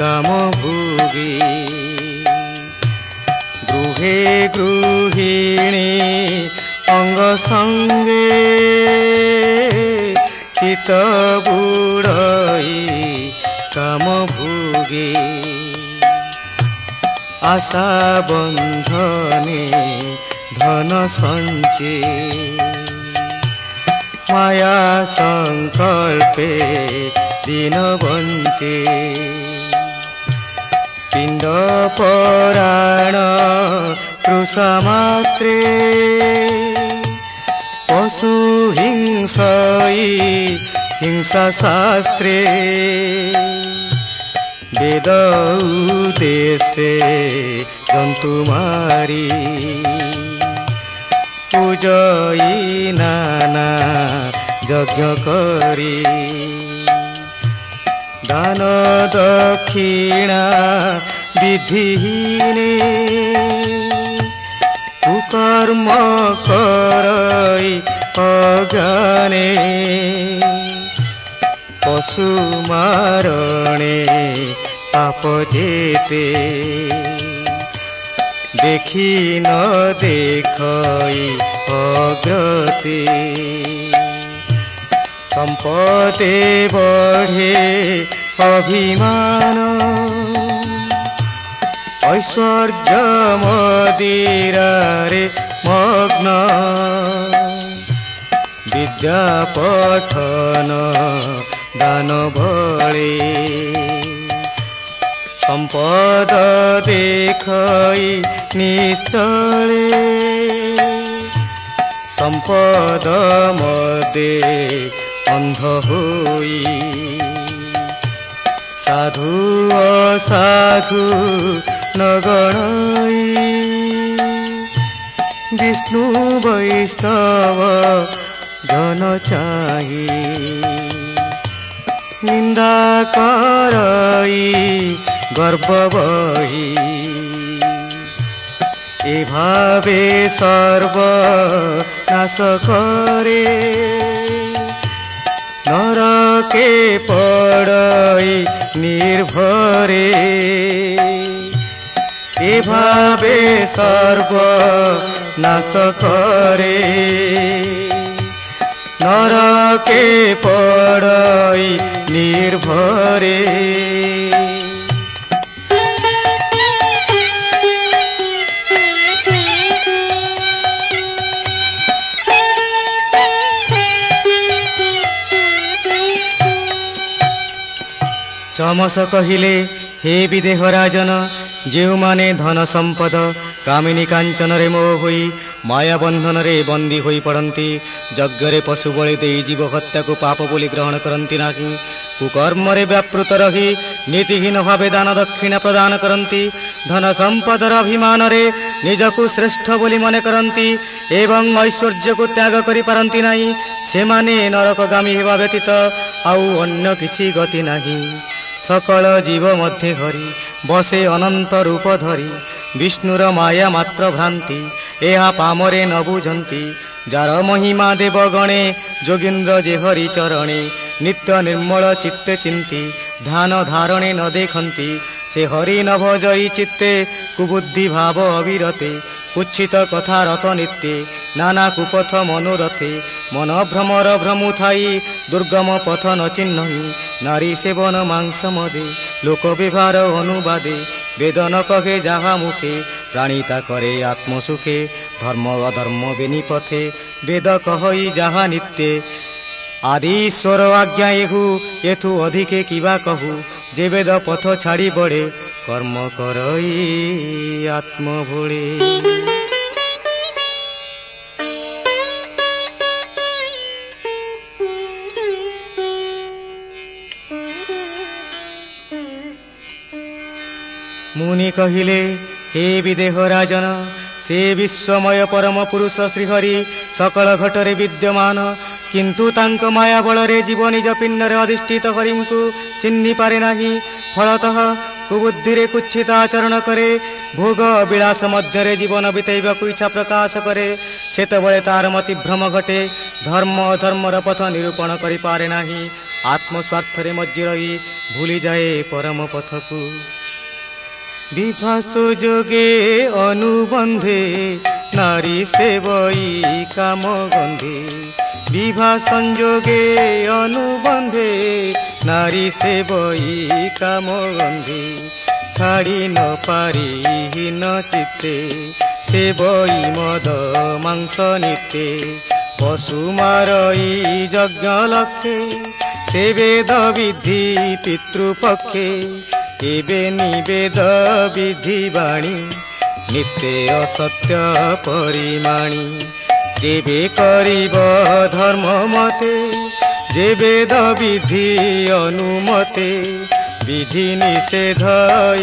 काम भोगी गृहे गृहिणी अंग संगे चित बुड़ई কাম ভোগে আশা বন্ধনে ধন সঞ্চে মায়া সংকল্পে দিন বঞ্চে পিণ্ড পরাণ তৃষামাত্রে পশু হিংসাই হিংসা শাস্ত্রে বেদ উদ্দেশে জন্তু মারি পূজই নানা যজ্ঞ করি দান দক্ষিণা বিধিহীনে কুকর্ম করই অজ্ঞানে পশু মারণে পাপ যেতে দেখি ন দেখই অগ্রতে সম্পদে বঢ়ে অভিমান ঐশ্বর্য মদিরারে মগ্ন বিদ্যা পঠন দান বলে সম্পদ দেখই নিশ্চলে সম্পদ মদে অন্ধ হই সাধু অসাধু নগণই বিষ্ণু বৈষ্ণব জন চাহি নিন্দা করই গর্ব বহি এভাবে সর্বনাশ করে নরকে পড়ই নির্ভরে এভাবে সর্বনাশ করে নরকে পড়ই নির্ভরে চমস কহিলে হে বিদেহ রাজন যেউমানে ধন সম্পদ কামিনী কাঞ্চনরে মোহ হই মায়া বন্ধনরে বন্দী হয়ে পড়ন্তি যজ্ঞরে পশু বলি দেই জীব হত্যাকু পাপ বলি গ্রহণ করন্তি নাহি কুকর্মরে ব্যাপৃত রহি নীতিহীন ভাবে দান দক্ষিণা প্রদান করন্তি ধন সম্পদর অভিমানরে নিজকু শ্রেষ্ঠ বলি মনে করন্তি এবং ঐশ্বর্যকু ত্যাগ করি পারন্তি নাই সেমানে নরকগামী হবা ব্যতীত আউ অন্য কিছু গতি নাহি সকল জীব মধ্যে ঘরি বসে অনন্ত রূপ ধরি বিষ্ণুর মায়া মাত্র ভ্রান্তি এহা পামরে ন বুঝন্তি যার মহিমা দেবগণে যোগীন্দ্র যে হরি চরণে নিত্য নির্মল চিত্তে চিন্তি ধ্যান ধারণে ন দেখন্তি সে হরি নভজয়ী চিত্তে কুবুদ্ধি ভাব অবিরতে কুচ্ছিত কথা রত নিত্যে নানা কুপথ মনোরথে মন ভ্রমর ভ্রমু থাই দুর্গম পথ নচিহ্নহি নারী সেবন মাংস মদে লোক বিভার অনুবাদে বেদন কহে যাহা মুখে প্রাণিতা করে আত্মসুখে ধর্ম অধর্ম বেনি পথে বেদ কহই যাহা নিত্যে আদি ঈশ্বর আজ্ঞা এহু এথু অধিকে কিবা কহু যে বেদ পথ ছাড়ি বড়ে কর্ম করই আত্মভোলে। মুনি কহিলে হে বিদেহ রাজন সে বিশ্বময় পরম পুরুষ শ্রীহরি সকল ঘটরে বিদ্যমান কিন্তু তাঙ্ক মায়া বলরে জীব নিজ পিণ্ডরে অধিষ্ঠিত হরিঙ্কু চিহ্নি পারে নাহি ফলতঃ কুবুদ্ধিরে কুচ্ছিত আচরণ করে ভোগ বিলাস মধ্যে জীবন বিতাইবাকু ইচ্ছা প্রকাশ করে সেতবেলে তার মতিভ্রম ঘটে ধর্ম অধর্মর পথ নিরূপণ করি পারে নাহি আত্মস্বার্থরে মজ্জি রহি ভুলি যায় পরম পথকু বিভাস যোগে অনুবন্ধে নারী সেবই কাম গন্ধে বিবাহ সংযোগে অনুবন্ধে নারী সেবই কামগন্ধে ছাড়ি নপারি হীন চিত্তে সেবই মদ মাংস নিতে পশু মারই যজ্ঞ লক্ষে সে বেদ বিধি পিতৃপক্ষে এবে নিবেদ বিধি বাণী নিতে অসত্য পরিমাণী যেবে করিব ধর্ম মতে যে বেদ বিধি অনুমতে বিধি নিষেধ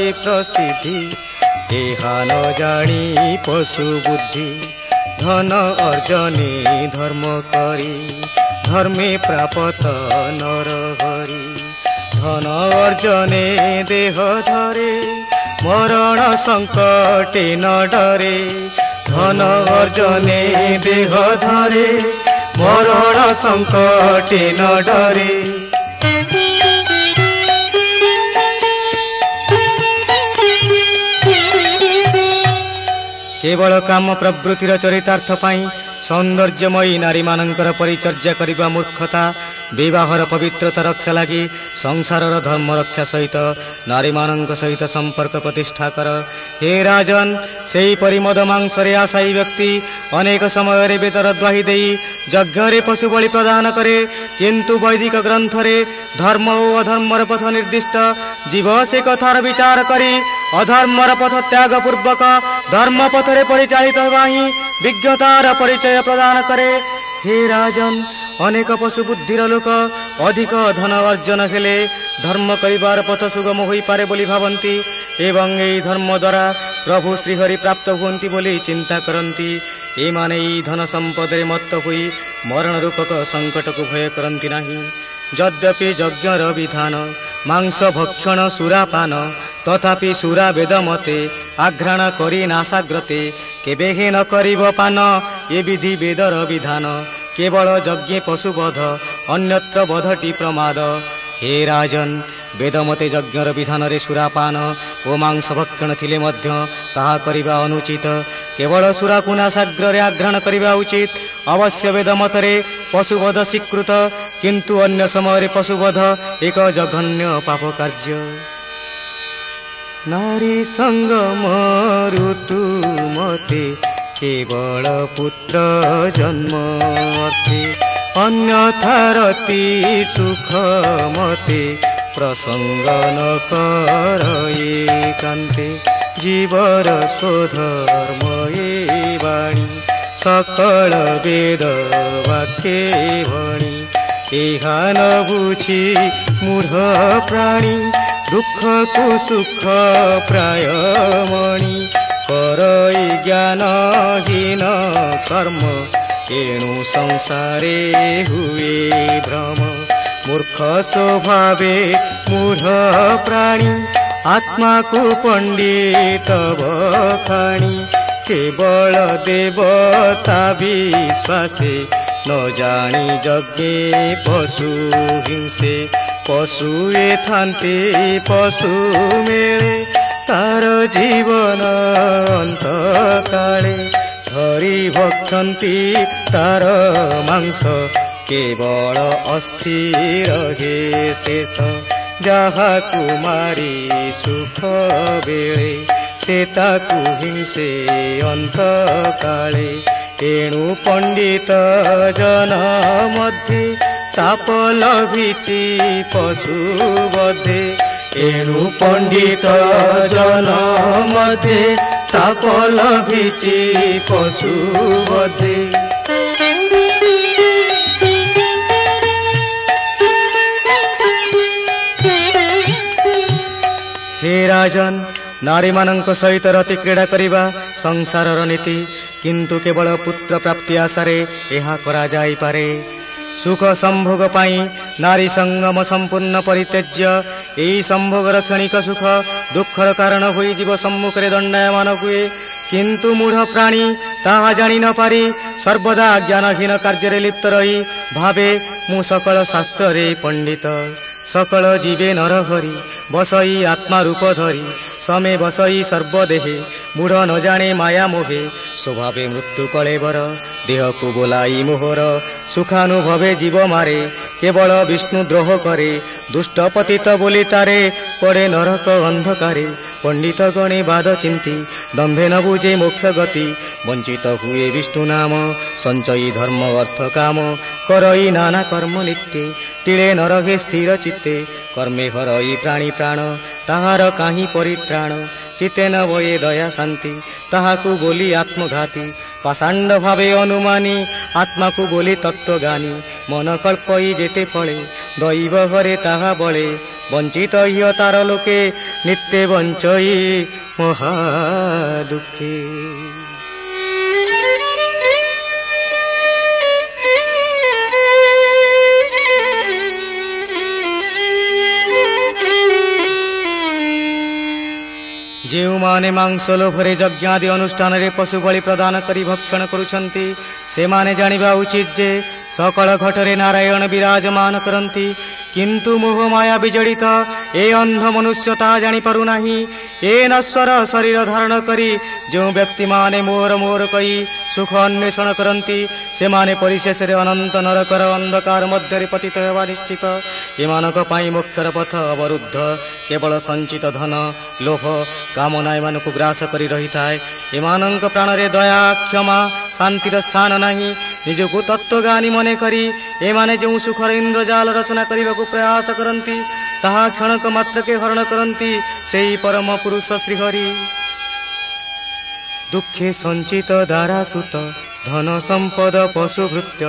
এ প্রসিদ্ধি এহা ন জানি পশু বুদ্ধি ধন অর্জনে ধর্ম করি ধর্মে প্রাপত নর হরি ধন অর্জনে দেহ ধরে মরণ সংকটে ন ডরে ধন অর্জনে দেহ ধরে মরণ সংকটে ন ডরে কেবল কাম প্রবৃত্তির চরিতার্থ পাই সৌন্দর্যময়ী নারীমানଙ୍କର পরিচর্যা করা মূর্খতা বিবাহর পবিত্রতা রক্ষা লাগি সংসারর ধর্ম রক্ষা সহিত নারীମାନଙ୍କ সহিত সম্পর্ক প্রতিষ্ঠা কর। হে রাজন, সেইপরি মদ মাংসরে আশায়ী ব্যক্তি অনেক সময়ের বেদর দোহাই দেই যজ্ঞরে পশু বলি প্রদান করে, কিন্তু বৈদিক গ্রন্থরে ধর্ম ও অধর্মর পথ নির্দিষ্ট। জীব সে কথার বিচার করি অধর্মর পথ ত্যাগ পূর্বক ধর্ম পথরে পরিচালিত হওয়া ହିଁ বিজ্ঞতার পরিচয় প্রদান করে। হে রাজন, অনেক পশু বুদ্ধির লোক অধিক ধন অর্জন ହେଲେ ধর্ম করিবার পথ সুগম হইপারে বলি ভাবନ୍ତି এবং এই ধর্ম দ্বারা প্রভু শ্রীহরি প্রাপ্ত হুঁতি বলে চিন্তা করନ୍ତି। ଏମାନେ এই ধন সম্পদରେ মত্ত হই মরণ রূপক সংকটକୁ ভয় କରନ୍ତି ନାହିଁ। ଯଦ୍ୟପି ଯଜ୍ଞର ବିଧାନ ମାଂସ ଭକ୍ଷଣ ସୁରାପାନ ତଥାପି ସୁରା ବେଦ ମତେ ଆଘ୍ରାଣ କରି ନାସାଗ୍ରତେ କେବେ ହିଁ ନ କରିବ ପାନ ଏ ବିଧି ବେଦର ବିଧାନ। কেবল যজ্ঞে পশুবধ অন্যত্র বধটি প্রমাদ। হে রাজন, বেদমতে যজ্ঞর বিধানরে সুরাপান ও মাংস ভক্ষণ ଥିଲେ ମଧ୍ୟ ତାହା କରିବା ଅନୁଚିତ। କେବଳ ସୁରାକୁ ନାସାଗ୍ରରେ ଆଘ୍ରାଣ କରିବା ଉଚିତ। ଅବଶ୍ୟ ବେଦମତରେ ପଶୁବଧ ସ୍ୱୀକୃତ, କିନ୍ତୁ ଅନ୍ୟ ସମୟରେ ପଶୁବଧ ଏକ ଜଘନ୍ୟ ପାପ କାର୍ଯ୍ୟ। ନାରୀ ସଙ୍ଗମ ଋତୁ ମତେ কেবল পুত্র জন্ম অর্থে অন্যথারতি সুখ মতে প্রসঙ্গ ন করয়ে কান্তে জীবর স্বধর্ম এ বাণী সকল বেদ বাক্যে ভণী। এহা ন বুঝি মূঢ় প্রাণী দুঃখକୁ সুখ প্রাୟ মଣି করই জ্ঞানহীন কর্ম এণু সংসারে হুয়ে ভ্রম। মূর্খ স্বভাবে মূঢ় প্রাণী আত্মাকু পণ্ডিত বখাণী কেবল দেবতা বিশ্বাসে ন জানি যজ্ঞে পশু হিংসে পশু এথান্তে পশু মেলে তার জীবন অন্তকালে ধরি ভক্ষন্তি তার মাংস কেবল অস্থি রহে শেষ যাহাকু মারি সুখ বেড়ে সে তাকু হিংসে অন্তকালে। এণু পণ্ডিত জন মধ্যে তাপ লভিছি পশু বধে এণু পণ্ডিত জন মধ্যে তাপ লভিছি পশু বধে। হে রাজন, নারীମାନଙ୍କ ସହିତ ରତି କ୍ରୀଡ଼ା କରିବା ସଂସାରର ନୀତି, କିନ୍ତୁ କେବଳ ପୁତ୍ର ପ୍ରାପ୍ତି ଆଶାରେ ଏହା କରାଯାଇପାରେ। ସୁଖ ସମ୍ଭୋଗ ପାଇଁ ନାରୀ ସଙ୍ଗମ ସମ୍ପୂର୍ଣ୍ଣ ପରିତ୍ୟାଜ୍ୟ। ଏହି ସମ୍ଭୋଗର କ୍ଷଣିକ ସୁଖ ଦୁଃଖର କାରଣ ହୋଇ ଜୀବ ସମ୍ମୁଖରେ ଦଣ୍ଡାୟମାନ ହୁଏ, କିନ୍ତୁ ମୂଢ଼ ପ୍ରାଣୀ ତାହା ଜାଣି ନ ପାରି ସର୍ବଦା ଜ୍ଞାନହୀନ କାର୍ଯ୍ୟରେ ଲିପ୍ତ ରହି ଭାବେ ମୁଁ ସକଳ ଶାସ୍ତ୍ରରେ ପଣ୍ଡିତ। সকল জীবে নরহরি বসই আত্মা রূপ ধরি সমে বসই সর্বদেহে মূঢ় ন জাণে মায়া মোহে স্বভাবে মৃত্যু কলেবর দেহকু বোলাই মোহর সুখানুভবে জীব মারে কেবল বিষ্ণু দ্রোহ করে দুষ্ট পতিত বলি তারে পড়ে নরক অন্ধকারে পণ্ডিত গণে বাদ চিন্তি দম্ভে ন বুঝে মোক্ষ গতি বঞ্চিত হুয়ে বিষ্ণু নাম সঞ্চয়ী ধর্ম অর্থ কাম করই নানা কর্ম নিত্যে তিলে নরকে স্থির চিত্তে কর্মে হরই প্রাণী প্রাণ তাহার কাহি পরিত্রাণ চিতে ন বয়ে দয়া শান্তি তাহাকু বলি আত্মঘাতী পাষাণ্ড ভাবে অনুমানী আত্মাকু বলি তত্ত্বজ্ঞানী মন কল্পই যেতে ফলে দৈব ঘরে তাহা বলে বঞ্চিত ইয় তার লোকে নিত্যে বঞ্চই মহা দুঃখে। ଯେଉଁମାନେ ମାଂସ ଲୋଭରେ ଯଜ୍ଞାଦି ଅନୁଷ୍ଠାନରେ ପଶୁ ବଳି ପ୍ରଦାନ କରି ଭକ୍ଷଣ କରୁଛନ୍ତି ସେମାନେ ଜାଣିବା ଉଚିତ ଯେ ସକଳ ଘଟରେ ନାରାୟଣ ବିରାଜମାନ କରନ୍ତି, କିନ୍ତୁ ମୋହ ମାୟା ବିଜଡ଼ିତ ଏ ଅନ୍ଧ ମନୁଷ୍ୟ ତାହା ଜାଣିପାରୁନାହିଁ। ଏ ନଶ୍ୱର ଶରୀର ଧାରଣ କରି ଯେଉଁ ବ୍ୟକ୍ତିମାନେ ମୋର ମୋର କହି ସୁଖ ଅନ୍ୱେଷଣ କରନ୍ତି ସେମାନେ ପରିଶେଷରେ ଅନନ୍ତ ନରକର ଅନ୍ଧକାର ମଧ୍ୟରେ ପତିତ ହେବା ନିଶ୍ଚିତ। ଏମାନଙ୍କ ପାଇଁ ମୋକ୍ଷର ପଥ ଅବରୁଦ୍ଧ। କେବଳ ସଞ୍ଚିତ ଧନ, ଲୋଭ, କାମନା ଏମାନଙ୍କୁ ଗ୍ରାସ କରି ରହିଥାଏ। ଏମାନଙ୍କ ପ୍ରାଣରେ ଦୟା, କ୍ଷମା, ଶାନ୍ତିର ସ୍ଥାନ ନାହିଁ। ନିଜକୁ ତତ୍ତ୍ୱଜ୍ଞାନୀ ମନେ କରି ଏମାନେ ଯେଉଁ ସୁଖର ଇନ୍ଦ୍ରଜାଲ ରଚନା କରିବାକୁ ପ୍ରୟାସ କରନ୍ତି ତାହା କ୍ଷଣକ ମାତ୍ରକେ ହରଣ କରନ୍ତି ସେହି ପରମ ପୁରୁଷ ଶ୍ରୀହରି। ଦୁଃଖେ ସଞ୍ଚିତ ଦାରାସୁତ ଧନ ସମ୍ପଦ ପଶୁଭୃତ୍ୟ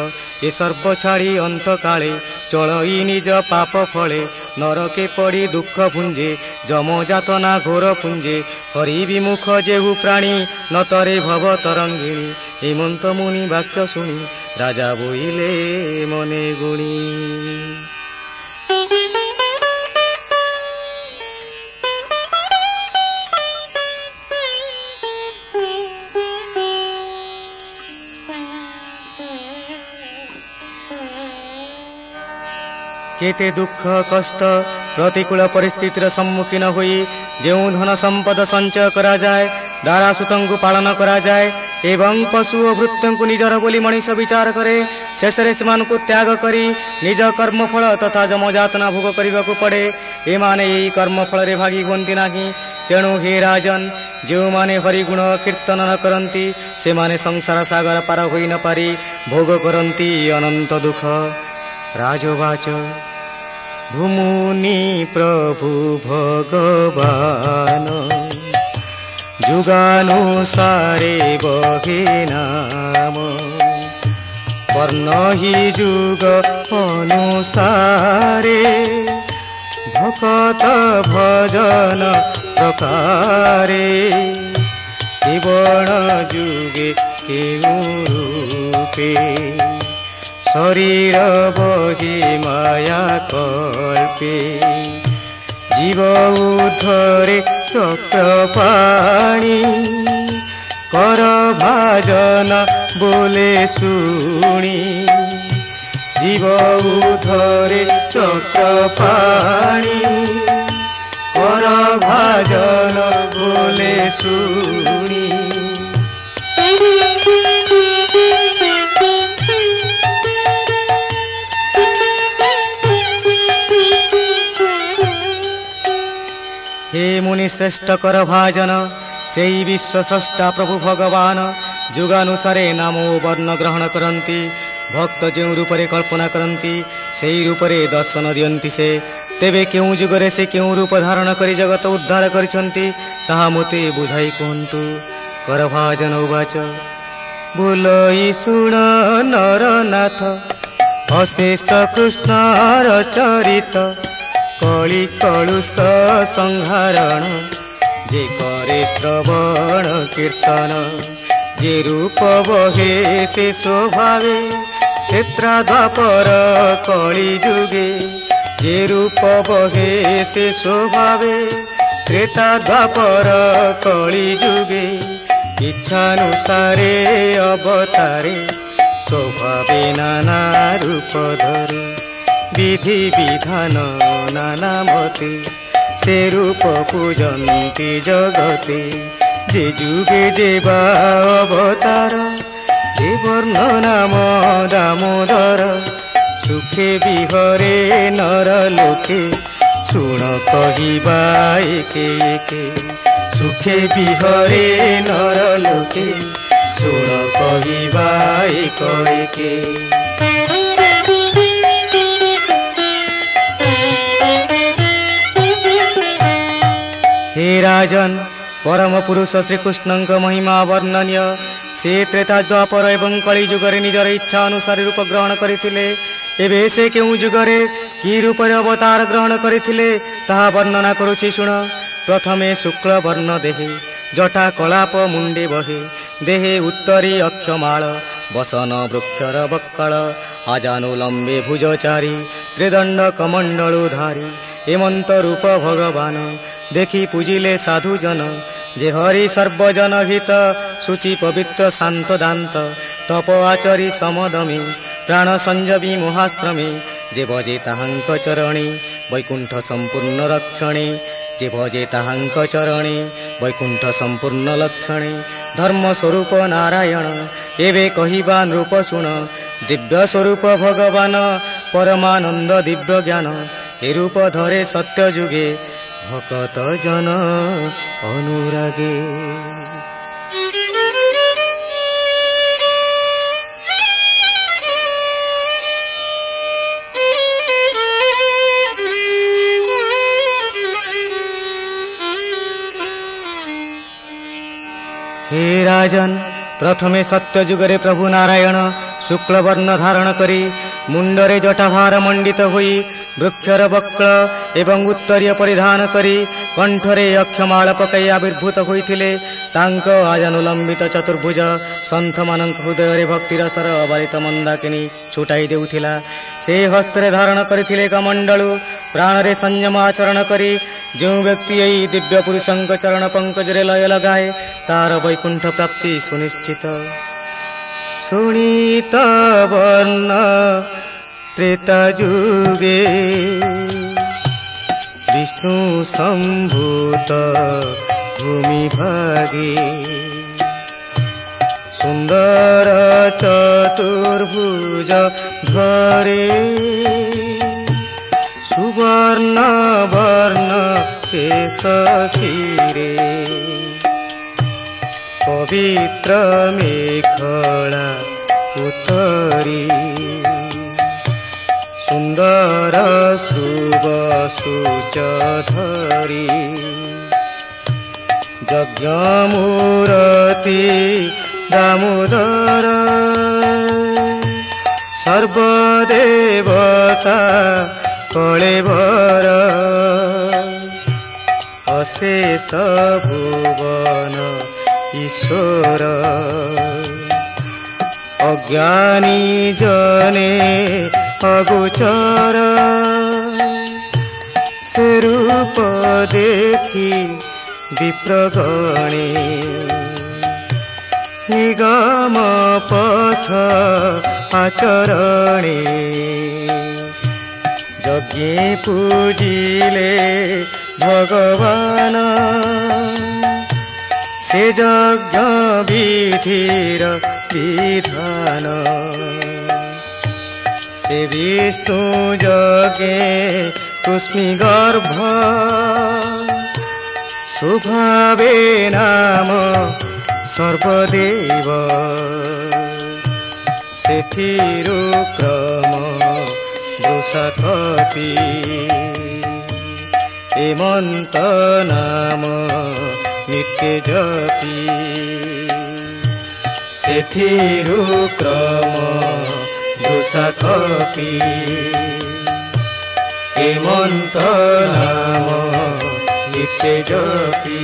ଏ ସର୍ବ ଛାଡ଼ି ଅନ୍ତକାଳେ ଚଳଇ ନିଜ ପାପ ଫଳେ ନରକେ ପଡ଼ି ଦୁଃଖ ପୁଞ୍ଜେ ଯମଯାତନା ଘୋର ପୁଞ୍ଜେ ହରି ବିମୁଖ ଯେହୁ ପ୍ରାଣୀ ନତରେ ଭବ ତରଙ୍ଗିଣୀ। ହେମନ୍ତ ମୁନି ବାକ୍ୟ ଶୁଣି ରାଜା ବୋଇଲେ ମନେ ଗୁଣି। କେତେ ଦୁଃଖ କଷ୍ଟ ପ୍ରତିକୂଳ ପରିସ୍ଥିତିର ସମ୍ମୁଖୀନ ହୋଇ ଯେଉଁ ଧନ ସମ୍ପଦ ସଞ୍ଚୟ କରାଯାଏ, ଦାରାସୁତଙ୍କୁ ପାଳନ କରାଯାଏ ଏବଂ ପଶୁ ଓ ଭୃତ୍ୟଙ୍କୁ ନିଜର ବୋଲି ମଣିଷ ବିଚାର କରେ, ଶେଷରେ ସେମାନଙ୍କୁ ତ୍ୟାଗ କରି ନିଜ କର୍ମଫଳ ତଥା ଯମଯାତନା ଭୋଗ କରିବାକୁ ପଡ଼େ। ଏମାନେ ଏହି କର୍ମଫଳରେ ଭାଗି ହୁଅନ୍ତି ନାହିଁ। ତେଣୁ ହେ ରାଜନ, ଯେଉଁମାନେ ହରିଗୁଣ କୀର୍ତ୍ତନ ନ କରନ୍ତି ସେମାନେ ସଂସାର ସାଗର ପାର ହୋଇ ନ ପାରି ଭୋଗ କରନ୍ତି ଅନନ୍ତ ଦୁଃଖ। ରାଜବାଚ ଭୂମୁନି ପ୍ରଭୁ ଭଗବାନ ଯୁଗାନୁସାରେ ବହେ ନାମ ବର୍ଣ୍ଣହି ଯୁଗ ଅନୁସାରେ ଭକତ ଭଜନ ପ୍ରକାରେ ଜୀବନ ଯୁଗେ କେଉଁ ରୂପେ শরীর বহি মায়া কল্পে জীব উদ্ধরে চক্র পাণী কর ভাজন বলে শুনি জীব উদ্ধরে চক্র পাণী কর ভাজন বলে শুনি। ହେ ମୁନି ଶ୍ରେଷ୍ଠ କର ଭାଜନ, ସେହି ବିଶ୍ୱସ୍ରଷ୍ଟା ପ୍ରଭୁ ଭଗବାନ ଯୁଗାନୁସାରେ ନାମ ଓ ବର୍ଣ୍ଣ ଗ୍ରହଣ କରନ୍ତି। ଭକ୍ତ ଯେଉଁ ରୂପରେ କଳ୍ପନା କରନ୍ତି ସେହି ରୂପରେ ଦର୍ଶନ ଦିଅନ୍ତି ସେ। ତେବେ କେଉଁ ଯୁଗରେ ସେ କେଉଁ ରୂପ ଧାରଣ କରି ଜଗତ ଉଦ୍ଧାର କରିଛନ୍ତି ତାହା ମୋତେ ବୁଝାଇ କୁହନ୍ତୁ। କର ଭାଜନ ଉବାଚ ବୋଲଇ ଶୁଣ ନରନାଥ ଅଶେଷ କୃଷ୍ଣର ଚରିତ କଳି କଳୁଷ ସଂହାରଣ ଯେ କରେ ଶ୍ରବଣ କୀର୍ତ୍ତନ ଯେ ରୂପ ବହେ ସେ ସ୍ୱଭାବେ କ୍ଷେତ୍ରା ଦ୍ୱାପର କଳି ଯୁଗେ ଯେ ରୂପ ବହେ ସେ ସ୍ୱଭାବେ ତ୍ରେତା ଦ୍ୱାପର କଳି ଯୁଗେ ଇଚ୍ଛାନୁସାରେ ଅବତାରେ ସ୍ୱଭାବେ ନାନା ରୂପ ଧରେ বিধি বিধান নানা মতে সে রূপ পূজন্তি জগতে। যে যুগে যে বা অবতার, যে বর্ণ নাম দামোদর, সুখে বিহরে নর লোকে শুণ কহিবা একে একে। সুখে বিহরে নর লোকে শুণ কহিবা একে একে। হে রাজন, পরম পুরুষ শ্রীকৃষ্ণଙ୍କ মহিমা অবর্ণনীয়। সে ত্রেতা দ্বাপর এবং কলি যুগରେ ନିଜର ଇଚ୍ଛା ଅନୁସାରେ ରୂପ ଗ୍ରହଣ କରିଥିଲେ। ଏବେ ସେ କେଉଁ ଯୁଗରେ କି ରୂପରେ ଅବତାର ଗ୍ରହଣ କରିଥିଲେ ତାହା ବର୍ଣ୍ଣନା କରୁଛି, ଶୁଣ। ପ୍ରଥମେ ଶୁକ୍ଳ ବର୍ଣ୍ଣ ଦେହେ, ଜଟା କଳାପ ମୁଣ୍ଡେ ବହେ, ଦେହେ ଉତ୍ତରୀ ଅକ୍ଷମାଳ, ବସନ ବୃକ୍ଷର ବକ୍କଳ, ଆଜାନୁ ଲମ୍ବେ ଭୁଜଚାରୀ, ତ୍ରିଦଣ୍ଡ କମଣ୍ଡଳୁ ଧାରୀ। হেমন্ত রূপ ভগবান দেখি পূজিলে সাধুজন। যে হরি সর্বজন হিত, সূচি পবিত্র শান্ত দান্ত, তপ আচরি সমদমী, প্রাণ সঞ্জবী মহাশ্রমী। যে ভজে তাহাঙ্ক চরণী বৈকুণ্ঠ সম্পূর্ণ রক্ষণী, যে ভজে তাহাঙ্ক চরণী বৈকুণ্ঠ সম্পূর্ণ লক্ষণী। ধর্ম স্বরূপ নারায়ণ এবে কহিবা নৃপ শুণ, দিব্য স্বরূপ ভগবান পরমানন্দ দিব্য জ্ঞান। এরূপ ধরে সত্য যুগে ভকত জন অনুরাগে। হে রাজন, প্রথমে সত্য যুগরে প্রভু নারায়ণ শুক্লবর্ণ ধারণ করি মুন্ডরে জটাভার মণ্ডিত হই বৃক্ষর বক্র এবং উত্তরীয় পরিধান করি কণ্ঠরে অক্ষমাল পকাই আবির্ভূত হয়েছিলেন। তাঙ্ক আজানুলম্বিত চতুর্ভুজ সন্থমানঙ্ক হৃদয়ে ভক্তির সর অবারিত মন্দাকিনী ছুটাই দেউথিলা। সে হস্তরে ধারণ করিলে কমণ্ডলু, প্রাণরে সংযম আচরণ করি। ଯେଉଁ ବ୍ୟକ୍ତି ଏହି ଦିବ୍ୟ ପୁରୁଷଙ୍କ ଚରଣ ପଙ୍କଜରେ ଲୟ ଲଗାଏ ତାର ବୈକୁଣ୍ଠ ପ୍ରାପ୍ତି ସୁନିଶ୍ଚିତ। ଶୁଣିତ ବର୍ଣ୍ଣ ତ୍ରେତା ଯୁଗେ ବିଷ୍ଣୁ ସମ୍ଭୂତ ଭୂମି ଭାଗେ, ସୁନ୍ଦର ଚତୁର୍ଭୁଜ ଘରେ সুবর্ণ বর্ণ কেশ শিরে, পবিত্র মেখলা উত্তরি, সুন্দর শুভসূচ ধরি, যজ্ঞ মূরতি দামোদর, সর্বদেবতা কলেবর, অশেষ ভুবন ঈশ্বর। অজ্ঞানী জনে অগোচর স্বরূপ দেখি বিপ্রগণে, নিগম পথ আচরণে, যজ্ঞে পূজিলে ভগবান, সে যজ্ঞ বিধির বিধান। সে বিষ্ণু যজ্ঞে কুষ্মি গর্ভ, শুভাবে নাম সর্বদেব, সেথিরু ক্রম দোষাকপি, হেমন্ত নাম নিত্য জপি, সেথিরু ক্রম দোষাকপি, হেমন্ত নাম নিত্য জপি।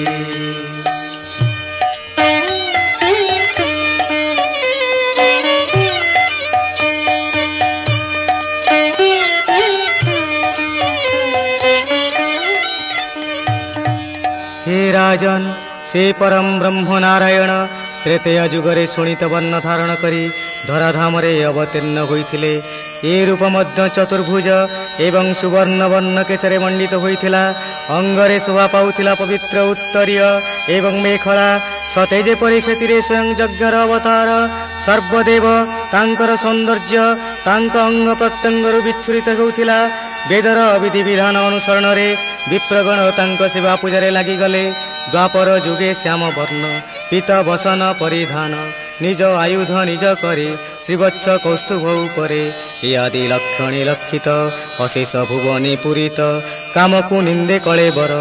রাজন, সে পরম ব্রহ্ম নারায়ণ ত্রেতয়া যুগরে শুণিত বর্ণ ধারণ করে ধরাধামরে অবতীর্ণ হয়েছিলেন। ଏ ରୂପ ମଧ୍ୟ ଚତୁର୍ଭୁଜ ଏବଂ ସୁବର୍ଣ୍ଣବର୍ଣ୍ଣ କେଶରେ ମଣ୍ଡିତ ହୋଇଥିଲା। ଅଙ୍ଗରେ ଶୋଭା ପାଉଥିଲା ପବିତ୍ର ଉତ୍ତରୀୟ ଏବଂ ମେଖଳା। ସତେ ଯେପରି ସେଥିରେ ସ୍ୱୟଂ ଯଜ୍ଞର ଅବତାର ସର୍ବଦେବ ତାଙ୍କର ସୌନ୍ଦର୍ଯ୍ୟ ତାଙ୍କ ଅଙ୍ଗ ପ୍ରତ୍ୟଙ୍ଗରୁ ବିଚ୍ଛୁରିତ ହେଉଥିଲା। ବେଦର ବିଧିବିଧାନ ଅନୁସରଣରେ ବିପ୍ରଗଣ ତାଙ୍କ ସେବା ପୂଜାରେ ଲାଗିଗଲେ। ଦ୍ୱାପର ଯୁଗେ ଶ୍ୟାମବର୍ଣ୍ଣ ପିତ ବସନ ପରିଧାନ ନିଜ ଆୟୁଧ ନିଜ କରି ଶ୍ରୀବତ୍ସ କୌସ୍ତୁଭ ଉପରେ ଇଆଦି ଲକ୍ଷଣୀ ଲକ୍ଷିତ ଅଶେଷ ଭୁବନୀ ପୂରିତ। କାମକୁ ନିନ୍ଦେ କଳେବର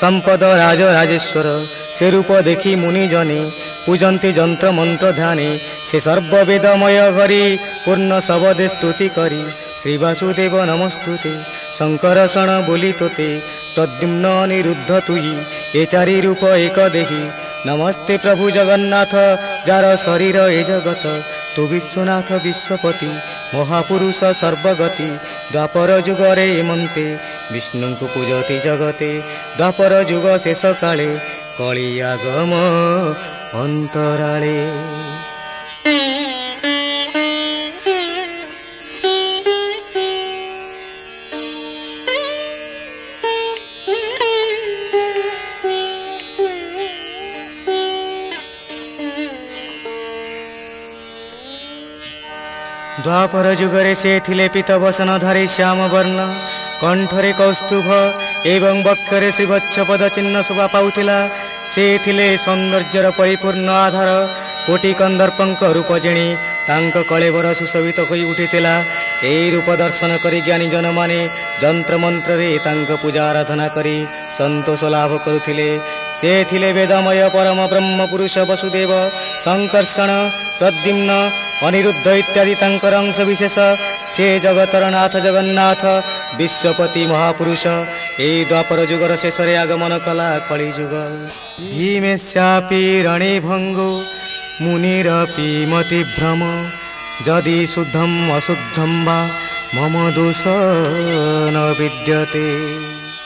ସମ୍ପଦ ରାଜରାଜେଶ୍ୱର। ସେ ରୂପ ଦେଖି ମୁନି ଜନି ପୂଜନ୍ତି ଯନ୍ତ୍ର ମନ୍ତ୍ର ଧ୍ୟାନେ। ସେ ସର୍ବବେଦମୟ କରି ପୂର୍ଣ୍ଣ ଶବଦେ ସ୍ତୁତି କରି ଶ୍ରୀ ବାସୁଦେବ ନମସ୍ତୁତେ ଶଙ୍କର ଶଣ ବୋଲି ତୋତେ ପ୍ରଦ୍ୟୁମ୍ନ ଅନିରୁଦ୍ଧ ତୁହି ଏ ଚାରି ରୂପ ଏକ ଦେହି। ନମସ୍ତେ ପ୍ରଭୁ ଜଗନ୍ନାଥ ଯାର ଶରୀର ଏ ଜଗତ। ତୁ ବିଶ୍ୱନାଥ ବିଶ୍ୱପତି ମହାପୁରୁଷ ସର୍ବଗତି। ଦ୍ୱାପର ଯୁଗରେ ଏମନ୍ତେ ବିଷ୍ଣୁଙ୍କୁ ପୂଜତି ଜଗତେ। ଦ୍ୱାପର ଯୁଗ ଶେଷ କାଳେ କଳିଆଗମ ଅନ୍ତରାଳେ। ଦ୍ୱାପର ଯୁଗରେ ସେ ଥିଲେ ପିତବସନଧାରୀ ଶ୍ୟାମବର୍ଣ୍ଣ। କଣ୍ଠରେ କୌସ୍ତୁଭ ଏବଂ ବକ୍ଷରେ ଶ୍ରୀବତ୍ସ ପଦ ଚିହ୍ନ ଶୋଭା ପାଉଥିଲା। ସେ ଥିଲେ ସୌନ୍ଦର୍ଯ୍ୟର ପରିପୂର୍ଣ୍ଣ ଆଧାର। କୋଟି କନ୍ଦର୍ପଙ୍କ ରୂପ ଜିଣି ତାଙ୍କ କଳେବର ସୁଶୋଭିତ ହୋଇ ଉଠିଥିଲା। ଏହି ରୂପ ଦର୍ଶନ କରି ଜ୍ଞାନୀ ଜନମାନେ ଯନ୍ତ୍ରମନ୍ତ୍ରରେ ତାଙ୍କ ପୂଜା ଆରାଧନା କରି ସନ୍ତୋଷ ଲାଭ କରୁଥିଲେ। ସେ ଥିଲେ ବେଦମୟ ପରମ ବ୍ରହ୍ମ ପୁରୁଷ ବସୁଦେବ। ସଂକର୍ଷଣ ପ୍ରଦ୍ୟୁମ୍ନ ଅନିରୁଦ୍ଧ ଇତ୍ୟାଦି ତାଙ୍କର ଅଂଶ ବିଶେଷ। ସେ ଜଗତର ନାଥ ଜଗନ୍ନାଥ ବିଶ୍ୱପତି ମହାପୁରୁଷ। ଏହି ଦ୍ୱାପର ଯୁଗର ଶେଷରେ ଆଗମନ କଲା କଳିଯୁଗ। ଭୀମେଶାପି ରଣେ ଭଙ୍ଗୁ ମୁନିରପି ମତି ଭ୍ରମ। ଯଦି ଶୁଦ୍ଧମ୍ ଅଶୁଦ୍ଧମ୍ ବା ମମ ଦୋଷ ନ ବିଦ୍ୟତେ।